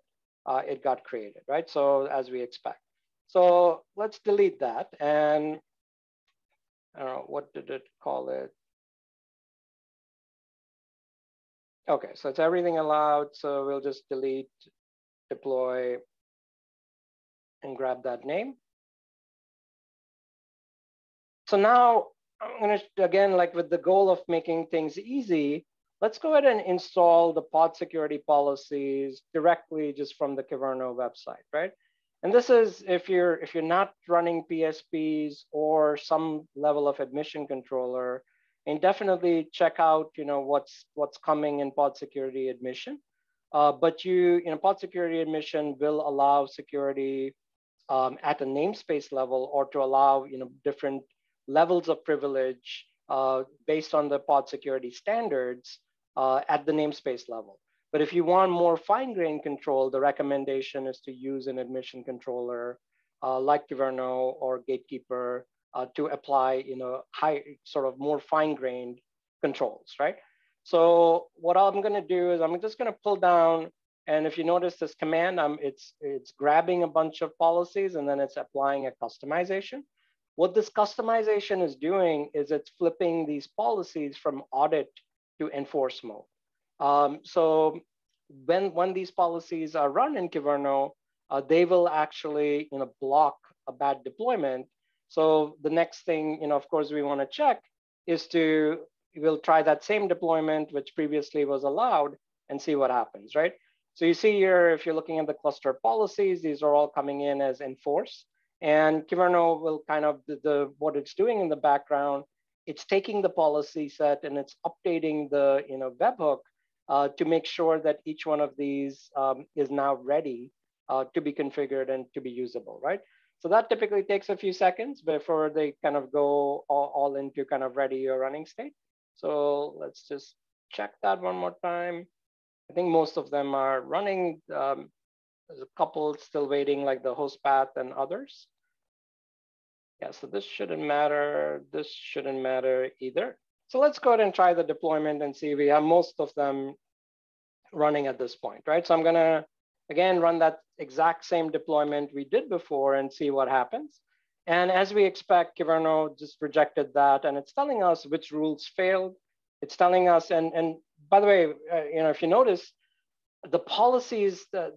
it got created, right? So as we expect. So let's delete that, and I don't know, what did it call it? Okay, so it's everything allowed. So we'll just delete, deploy, and grab that name. So now I'm going to, again, like with the goal of making things easy, let's go ahead and install the pod security policies directly just from the Kyverno website, right? And this is if you're not running PSPs or some level of admission controller, and definitely check out, you know, what's coming in pod security admission. But you know, pod security admission will allow security at a namespace level, or to allow, you know, different levels of privilege based on the pod security standards at the namespace level. But if you want more fine-grained control, the recommendation is to use an admission controller like Kyverno or Gatekeeper to apply, you know, high, sort of more fine-grained controls, right? So what I'm going to do is I'm just going to pull down, and if you notice this command, it's grabbing a bunch of policies, and then it's applying a customization. What this customization is doing is it's flipping these policies from audit to enforce mode. So when these policies are run in Kyverno, they will actually, you know, block a bad deployment. So the next thing, you know, of course, we want to check is we'll try that same deployment which previously was allowed and see what happens, right? So you see here, if you're looking at the cluster policies, these are all coming in as enforce. And Kyverno will kind of, what it's doing in the background, it's taking the policy set and it's updating the, you know, webhook to make sure that each one of these is now ready to be configured and to be usable, right? So that typically takes a few seconds before they kind of go all into kind of ready or running state. So let's just check that one more time. I think most of them are running. There's a couple still waiting, like the host path and others. Yeah, so this shouldn't matter. This shouldn't matter either. So let's go ahead and try the deployment and see, we have most of them running at this point, right? So I'm gonna, again, run that exact same deployment we did before and see what happens. And as we expect, Kyverno just rejected that, and it's telling us which rules failed. It's telling us, and by the way, you know, if you notice, the policies that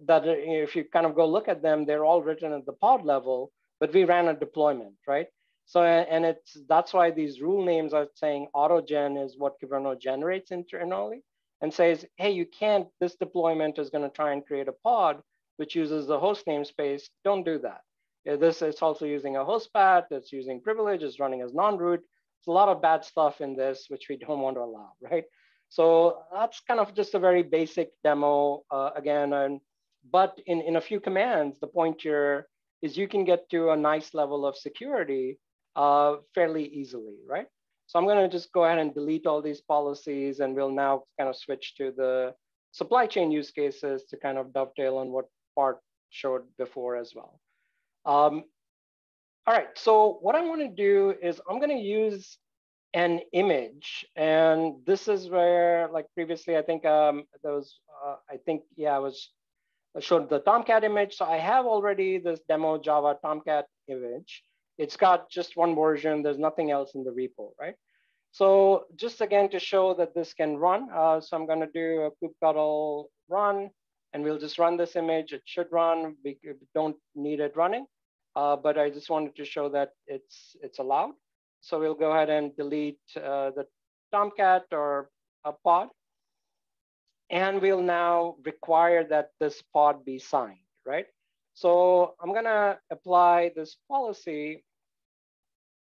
if you kind of go look at them, they're all written at the pod level, but we ran a deployment, right? So, and that's why these rule names are saying autogen is what Kyverno generates internally and says, hey, you can't, this deployment is gonna try and create a pod which uses the host namespace, don't do that. This is also using a host path, it's using privilege, it's running as non-root. It's a lot of bad stuff in this, which we don't want to allow, right? So that's kind of just a very basic demo again. But in a few commands, the point here is you can get to a nice level of security fairly easily, right? So I'm gonna just go ahead and delete all these policies, and we'll now kind of switch to the supply chain use cases to kind of dovetail on what Parth showed before as well. All right, so what I want to do is I'm going to use an image, and this is where, like previously, I think I showed the Tomcat image. So I have already this demo Java Tomcat image. It's got just one version. There's nothing else in the repo, right? So just again to show that this can run, so I'm going to do a kubectl run, and we'll just run this image. It should run. We don't need it running, but I just wanted to show that it's allowed. So we'll go ahead and delete the Tomcat or a pod, and we'll now require that this pod be signed, right? So I'm gonna apply this policy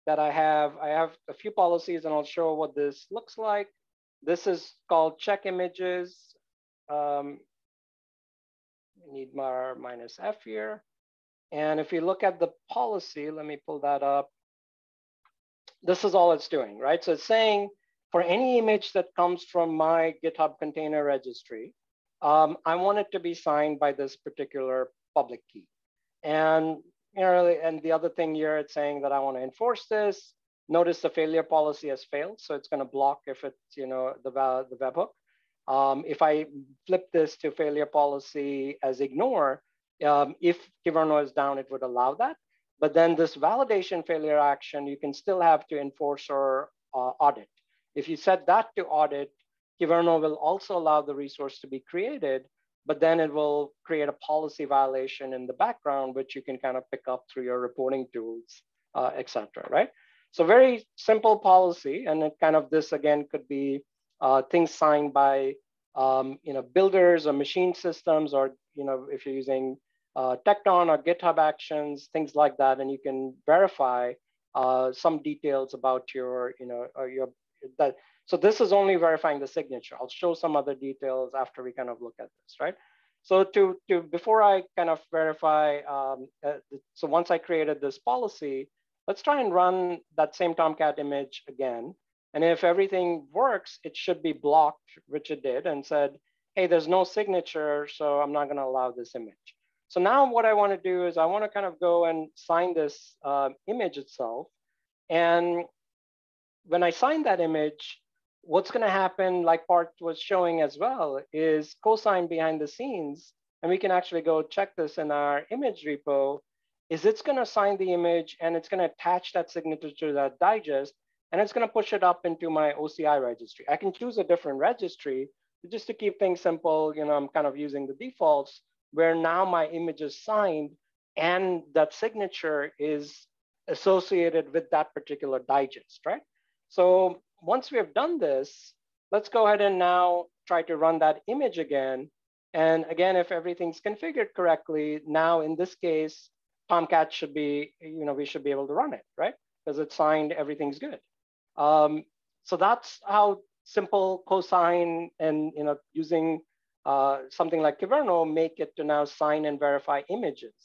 that I have. I have a few policies, and I'll show what this looks like. This is called check images. I need my -f here. And if you look at the policy, let me pull that up. This is all it's doing, right? So it's saying, for any image that comes from my GitHub container registry, I want it to be signed by this particular public key. And, you know, and the other thing here, it's saying that I want to enforce this. Notice the failure policy has failed, so it's going to block if it's, you know, the webhook. If I flip this to failure policy as ignore, if Kyverno is down, it would allow that. But then this validation failure action, you can still have to enforce or audit. If you set that to audit, Kyverno will also allow the resource to be created, but then it will create a policy violation in the background, which you can kind of pick up through your reporting tools, et cetera, right? So very simple policy. And it kind of, this again could be things signed by builders or machine systems, or if you're using Tekton or GitHub Actions, things like that. And you can verify some details about your, so this is only verifying the signature. I'll show some other details after we kind of look at this, right? So before I kind of verify, so once I created this policy, let's try and run that same Tomcat image again. And if everything works, it should be blocked, which it did, and said, hey, there's no signature, so I'm not gonna allow this image. So now what I wanna do is I wanna kind of go and sign this image itself. And when I sign that image, what's going to happen, like Parth was showing as well, is Cosign behind the scenes, and we can actually go check this in our image repo, is it's going to sign the image and it's going to attach that signature to that digest, and it's going to push it up into my OCI registry. I can choose a different registry, but just to keep things simple, you know, I'm kind of using the defaults where now my image is signed and that signature is associated with that particular digest, right? So once we have done this, let's go ahead and now try to run that image again. And again, if everything's configured correctly, now in this case, Tomcat should be, you know, we should be able to run it, right? Because it's signed, everything's good. So that's how simple Cosign and, you know, using something like Kyverno make it to now sign and verify images.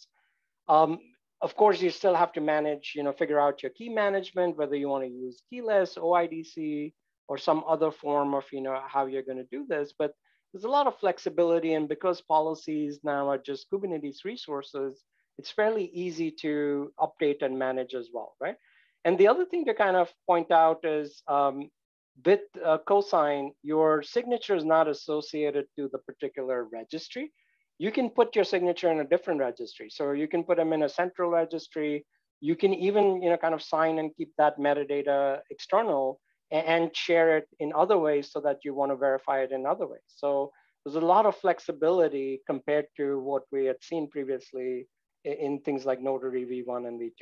Of course, you still have to manage, you know, figure out your key management, whether you want to use keyless, OIDC, or some other form of, you know, how you're going to do this. But there's a lot of flexibility. And because policies now are just Kubernetes resources, it's fairly easy to update and manage as well, right? And the other thing to kind of point out is with Cosign, your signature is not associated to the particular registry. You can put your signature in a different registry. So you can put them in a central registry. You can even, you know, kind of sign and keep that metadata external and share it in other ways so that you want to verify it in other ways. So there's a lot of flexibility compared to what we had seen previously in things like Notary V1 and V2.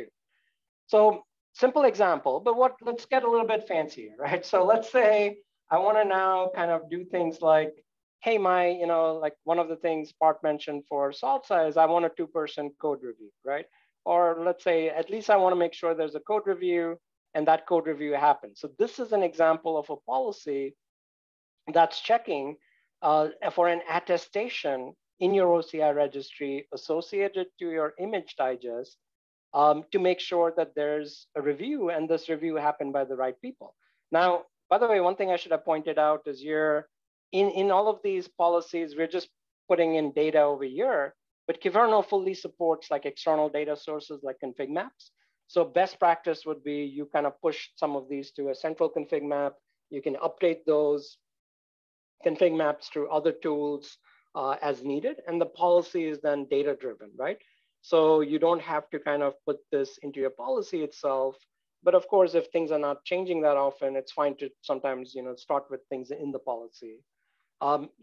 So simple example, but let's get a little bit fancier, right? So let's say I want to now kind of do things like, hey, my, you know, like one of the things Parth mentioned for SLSA is I want a 2-person code review, right? Or let's say, at least I want to make sure there's a code review and that code review happens. So this is an example of a policy that's checking for an attestation in your OCI registry associated to your image digest to make sure that there's a review and this review happened by the right people. Now, by the way, one thing I should have pointed out is you're, in all of these policies, we're just putting in data over here, but Kyverno fully supports like external data sources like config maps. So best practice would be you kind of push some of these to a central config map. You can update those config maps through other tools as needed. And the policy is then data-driven, right? So you don't have to kind of put this into your policy itself. But of course, if things are not changing that often, it's fine to sometimes, you know, start with things in the policy.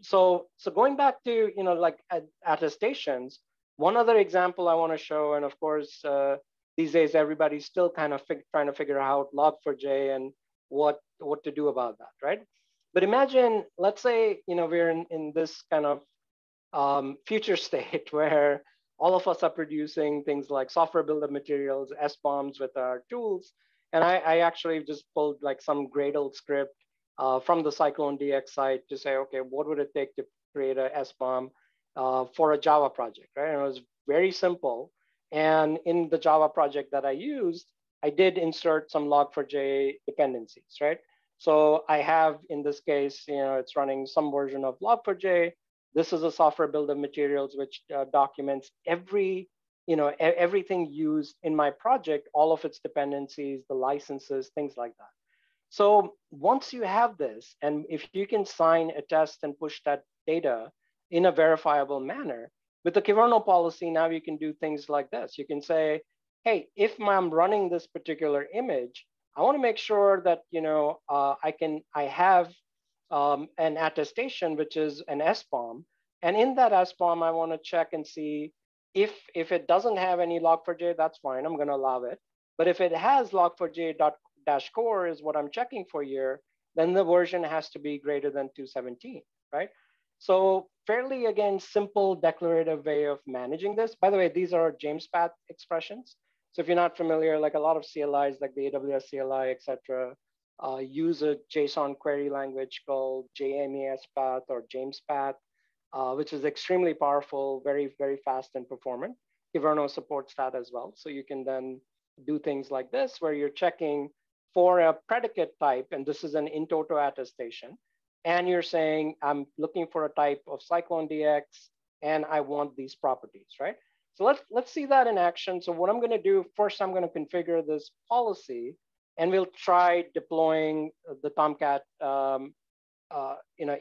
So going back to, you know, like attestations, one other example I want to show, and of course, these days, everybody's still kind of trying to figure out log4j and what to do about that, right? But imagine, let's say, you know, we're in this kind of future state where all of us are producing things like software builder materials, SBOMs with our tools. And I actually just pulled like some Gradle script from the Cyclone DX site to say, okay, what would it take to create a SBOM for a Java project, right? And it was very simple. And in the Java project that I used, I did insert some log4j dependencies, right? So I have, in this case, you know, it's running some version of log4j. This is a software builder materials, which documents every, you know, everything used in my project, all of its dependencies, the licenses, things like that. So once you have this, and if you can sign, attest, and push that data in a verifiable manner, with the Kyverno policy, now you can do things like this. You can say, hey, if I'm running this particular image, I want to make sure that, you know, I have an attestation, which is an SBOM. And in that SBOM, I want to check and see if it doesn't have any log4j, that's fine, I'm going to allow it. But if it has log4j-core is what I'm checking for here, then the version has to be greater than 217, right? So fairly, again, simple declarative way of managing this. By the way, these are JMESPath expressions. So if you're not familiar, like a lot of CLIs, like the AWS CLI, et cetera, use a JSON query language called JMESPath or JMESPath, which is extremely powerful, very, very fast and performant. Kyverno supports that as well. So you can then do things like this, where you're checking for a predicate type, and this is an in-toto attestation. And you're saying, I'm looking for a type of Cyclone DX, and I want these properties, right? So let's see that in action. So what I'm gonna do, first I'm gonna configure this policy, and we'll try deploying the Tomcat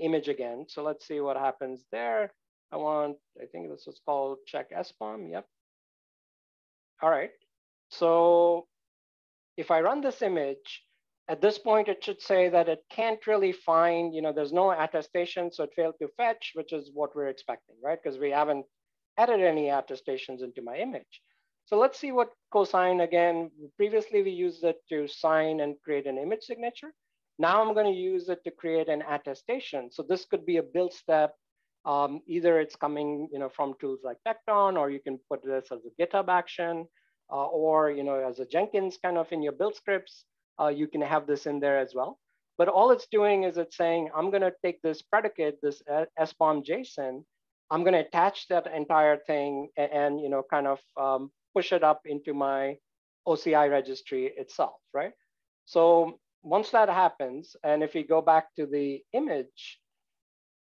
image again. So let's see what happens there. I think this is called check SBOM, yep. All right, so if I run this image, at this point, it should say that it can't really find, you know, there's no attestation, so it failed to fetch, which is what we're expecting, right? Because we haven't added any attestations into my image. So let's see what Cosign, again, previously we used it to sign and create an image signature. Now I'm going to use it to create an attestation. So this could be a build step. Either it's coming, you know, from tools like Tekton, or you can put this as a GitHub action, or, you know, as a Jenkins kind of in your build scripts. You can have this in there as well. But all it's doing is it's saying, I'm going to take this predicate, this SBOM JSON, I'm going to attach that entire thing and you know, kind of push it up into my OCI registry itself, right? So once that happens, and if we go back to the image,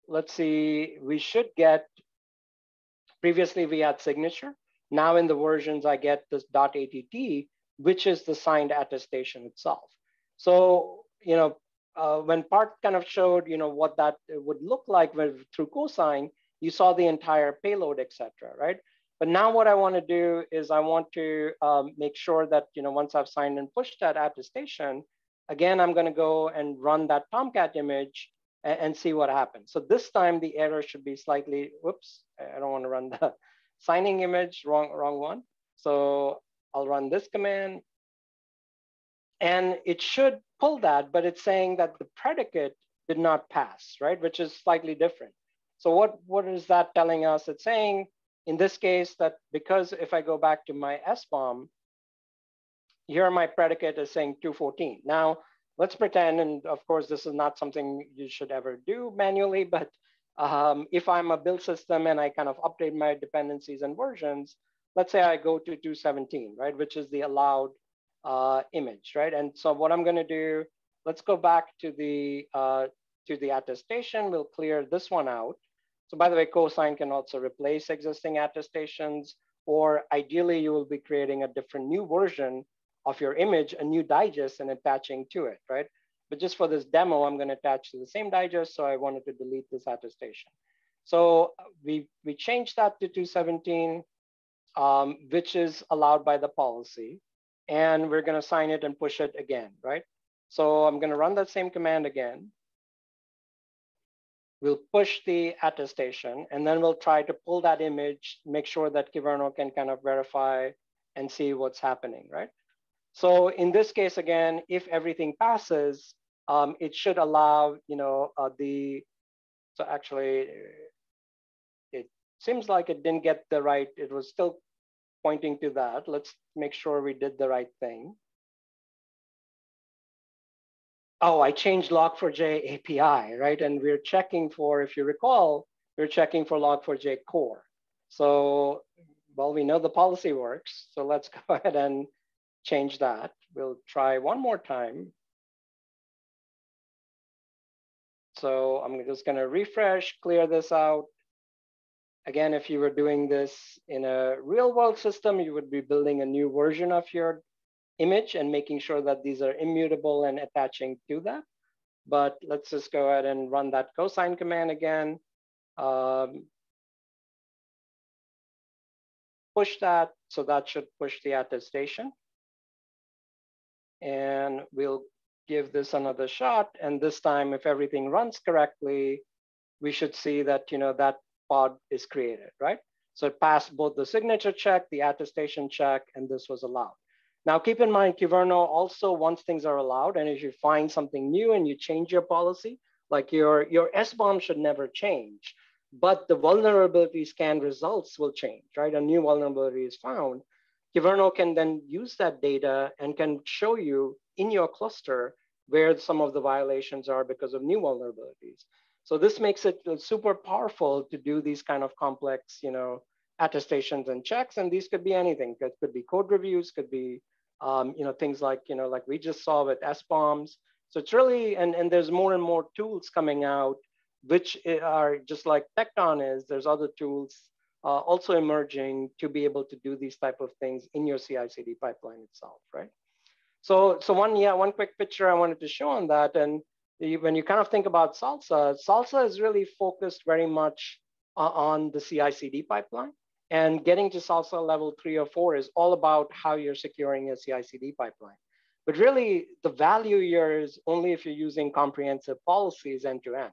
let's see, we should get, previously we had signature. Now in the versions, I get this .att, which is the signed attestation itself. So, you know, when Parth kind of showed, you know, what that would look like with, through Cosign, you saw the entire payload, et cetera, right? But now what I want to do is I want to make sure that, you know, once I've signed and pushed that attestation, again, I'm going to go and run that Tomcat image and see what happens. So this time the error should be slightly, whoops, I don't want to run the signing image, wrong one. So I'll run this command and it should pull that, but it's saying that the predicate did not pass, right? Which is slightly different. So what is that telling us? It's saying in this case that because if I go back to my SBOM, here my predicate is saying 214. Now let's pretend, and of course this is not something you should ever do manually, but if I'm a build system and I kind of update my dependencies and versions, let's say I go to 217, right? Which is the allowed image, right? And so what I'm gonna do, let's go back to the attestation. We'll clear this one out. So by the way, Cosign can also replace existing attestations, or ideally you will be creating a different new version of your image a new digest and attaching to it, right? But just for this demo, I'm going to attach to the same digest, so I wanted to delete this attestation. So we changed that to 217, which is allowed by the policy, and we're going to sign it and push it again, right? So I'm going to run that same command again. We'll push the attestation, and then we'll try to pull that image, make sure that Kyverno can kind of verify and see what's happening, right? So in this case, again, if everything passes, it should allow, you know, so actually, it seems like it didn't get the right, it was still pointing to that. Let's make sure we did the right thing. Oh, I changed log4j API, right? And we're checking for, if you recall, we're checking for log4j core. So, well, we know the policy works. So let's go ahead and change that. We'll try one more time. So I'm just going to refresh, clear this out. Again, if you were doing this in a real world system, you would be building a new version of your image and making sure that these are immutable and attaching to that. But let's just go ahead and run that cosign command again. Push that, so that should push the attestation. And we'll give this another shot. And this time, if everything runs correctly, we should see that, you know, that pod is created, right? So it passed both the signature check, the attestation check, and this was allowed. Now, keep in mind, Kyverno also, once things are allowed, and if you find something new and you change your policy, like your SBOM should never change, but the vulnerability scan results will change, right? A new vulnerability is found. Kyverno can then use that data and can show you in your cluster where some of the violations are because of new vulnerabilities. So this makes it super powerful to do these kind of complex, you know, attestations and checks, and these could be anything. That could be code reviews, could be you know, things like, you know, like we just saw with SBOMs. So it's really, and there's more and more tools coming out, which are just like Tekton is, there's other tools also emerging to be able to do these type of things in your CI/CD pipeline itself, right? So one quick picture I wanted to show on that, and when you kind of think about SLSA, SLSA is really focused very much on the CI/CD pipeline. And getting to SLSA level 3 or 4 is all about how you're securing your CI/CD pipeline. But really, the value here is only if you're using comprehensive policies end to end.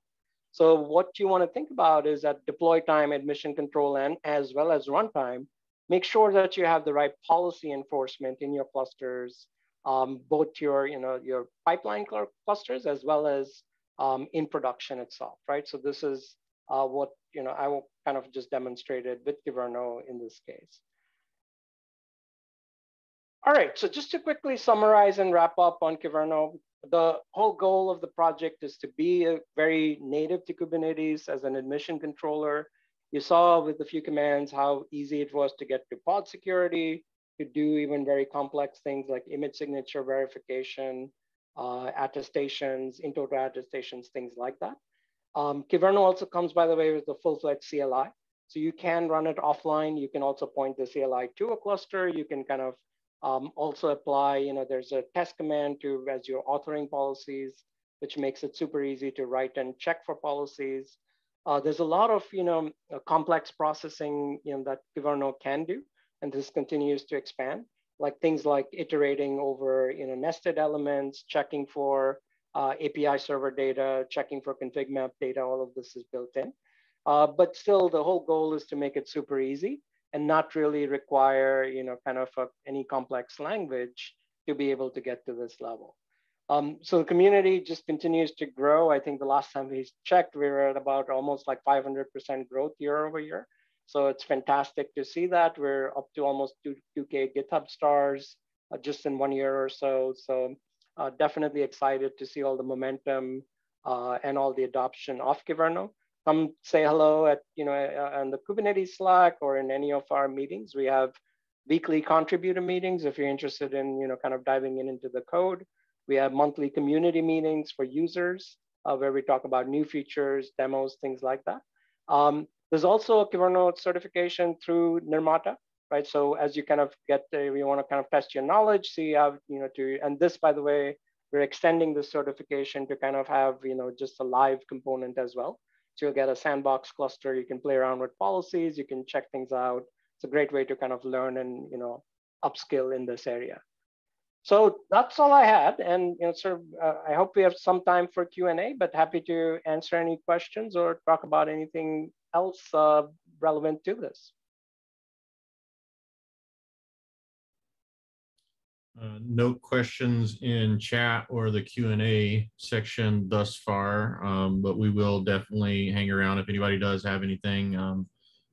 So what you want to think about is at deploy time, admission control, and as well as runtime, make sure that you have the right policy enforcement in your clusters, both your, you know, your pipeline clusters as well as in production itself, right? So this is what, you know, I kind of just demonstrated with Kyverno in this case. All right, so just to quickly summarize and wrap up on Kyverno, the whole goal of the project is to be very native to Kubernetes as an admission controller. You saw with a few commands how easy it was to get to pod security, to do even very complex things like image signature verification, attestations, in-toto attestations, things like that. Kyverno also comes, by the way, with the full-fledged CLI. So you can run it offline. You can also point the CLI to a cluster. You can kind of also apply, you know, there's a test command to as you're authoring policies, which makes it super easy to write and check for policies. There's a lot of, you know, complex processing, you know, that Kyverno can do, and this continues to expand, like things like iterating over, you know, nested elements, checking for API server data, checking for config map data, all of this is built in. But still, the whole goal is to make it super easy and not really require, you know, kind of any complex language to be able to get to this level. So the community just continues to grow. I think the last time we checked, we were at about almost like 500% growth year over year. So it's fantastic to see that. We're up to almost 2K GitHub stars just in 1 year or so. So definitely excited to see all the momentum and all the adoption of Kyverno. Come say hello at, you know, on the Kubernetes Slack or in any of our meetings. We have weekly contributor meetings if you're interested in, you know, kind of diving in into the code. We have monthly community meetings for users where we talk about new features, demos, things like that. There's also a Kyverno certification through Nirmata. right? So as you kind of get there, we want to kind of test your knowledge, see how, you know, to, and this, by the way, we're extending this certification to kind of have, you know, just a live component as well. So you'll get a sandbox cluster, you can play around with policies, you can check things out. It's a great way to kind of learn and, you know, upskill in this area. So that's all I had. And, you know, sort of, I hope we have some time for Q&A, but happy to answer any questions or talk about anything else relevant to this. Note questions in chat or the Q&A section thus far, but we will definitely hang around. If anybody does have anything,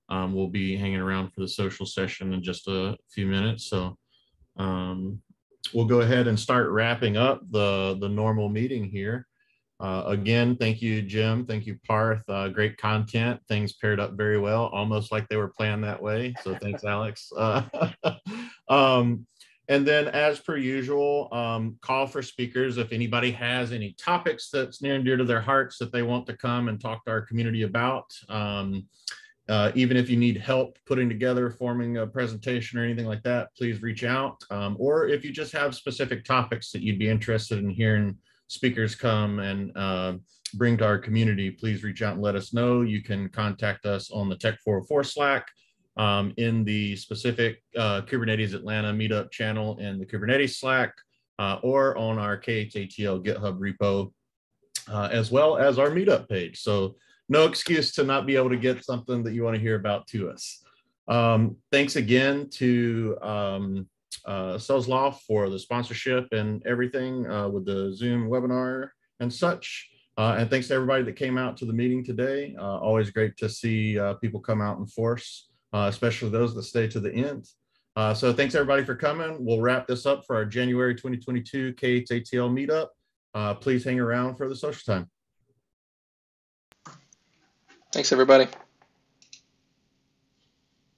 we'll be hanging around for the social session in just a few minutes. So we'll go ahead and start wrapping up the normal meeting here. Again, thank you, Jim. Thank you, Parth. Great content. Things paired up very well, almost like they were planned that way. So thanks, Alex. And then as per usual, call for speakers. If anybody has any topics that's near and dear to their hearts that they want to come and talk to our community about, even if you need help putting together, forming a presentation or anything like that, please reach out. Or if you just have specific topics that you'd be interested in hearing speakers come and bring to our community, please reach out and let us know. You can contact us on the Tech 404 Slack, in the specific Kubernetes Atlanta meetup channel in the Kubernetes Slack, or on our KHATL GitHub repo, as well as our meetup page. So no excuse to not be able to get something that you want to hear about to us. Thanks again to SalesLoft for the sponsorship and everything with the Zoom webinar and such. And thanks to everybody that came out to the meeting today. Always great to see people come out in force, especially those that stay to the end. So thanks everybody for coming. We'll wrap this up for our January 2022 KHATL meetup. Please hang around for the social time. Thanks, everybody.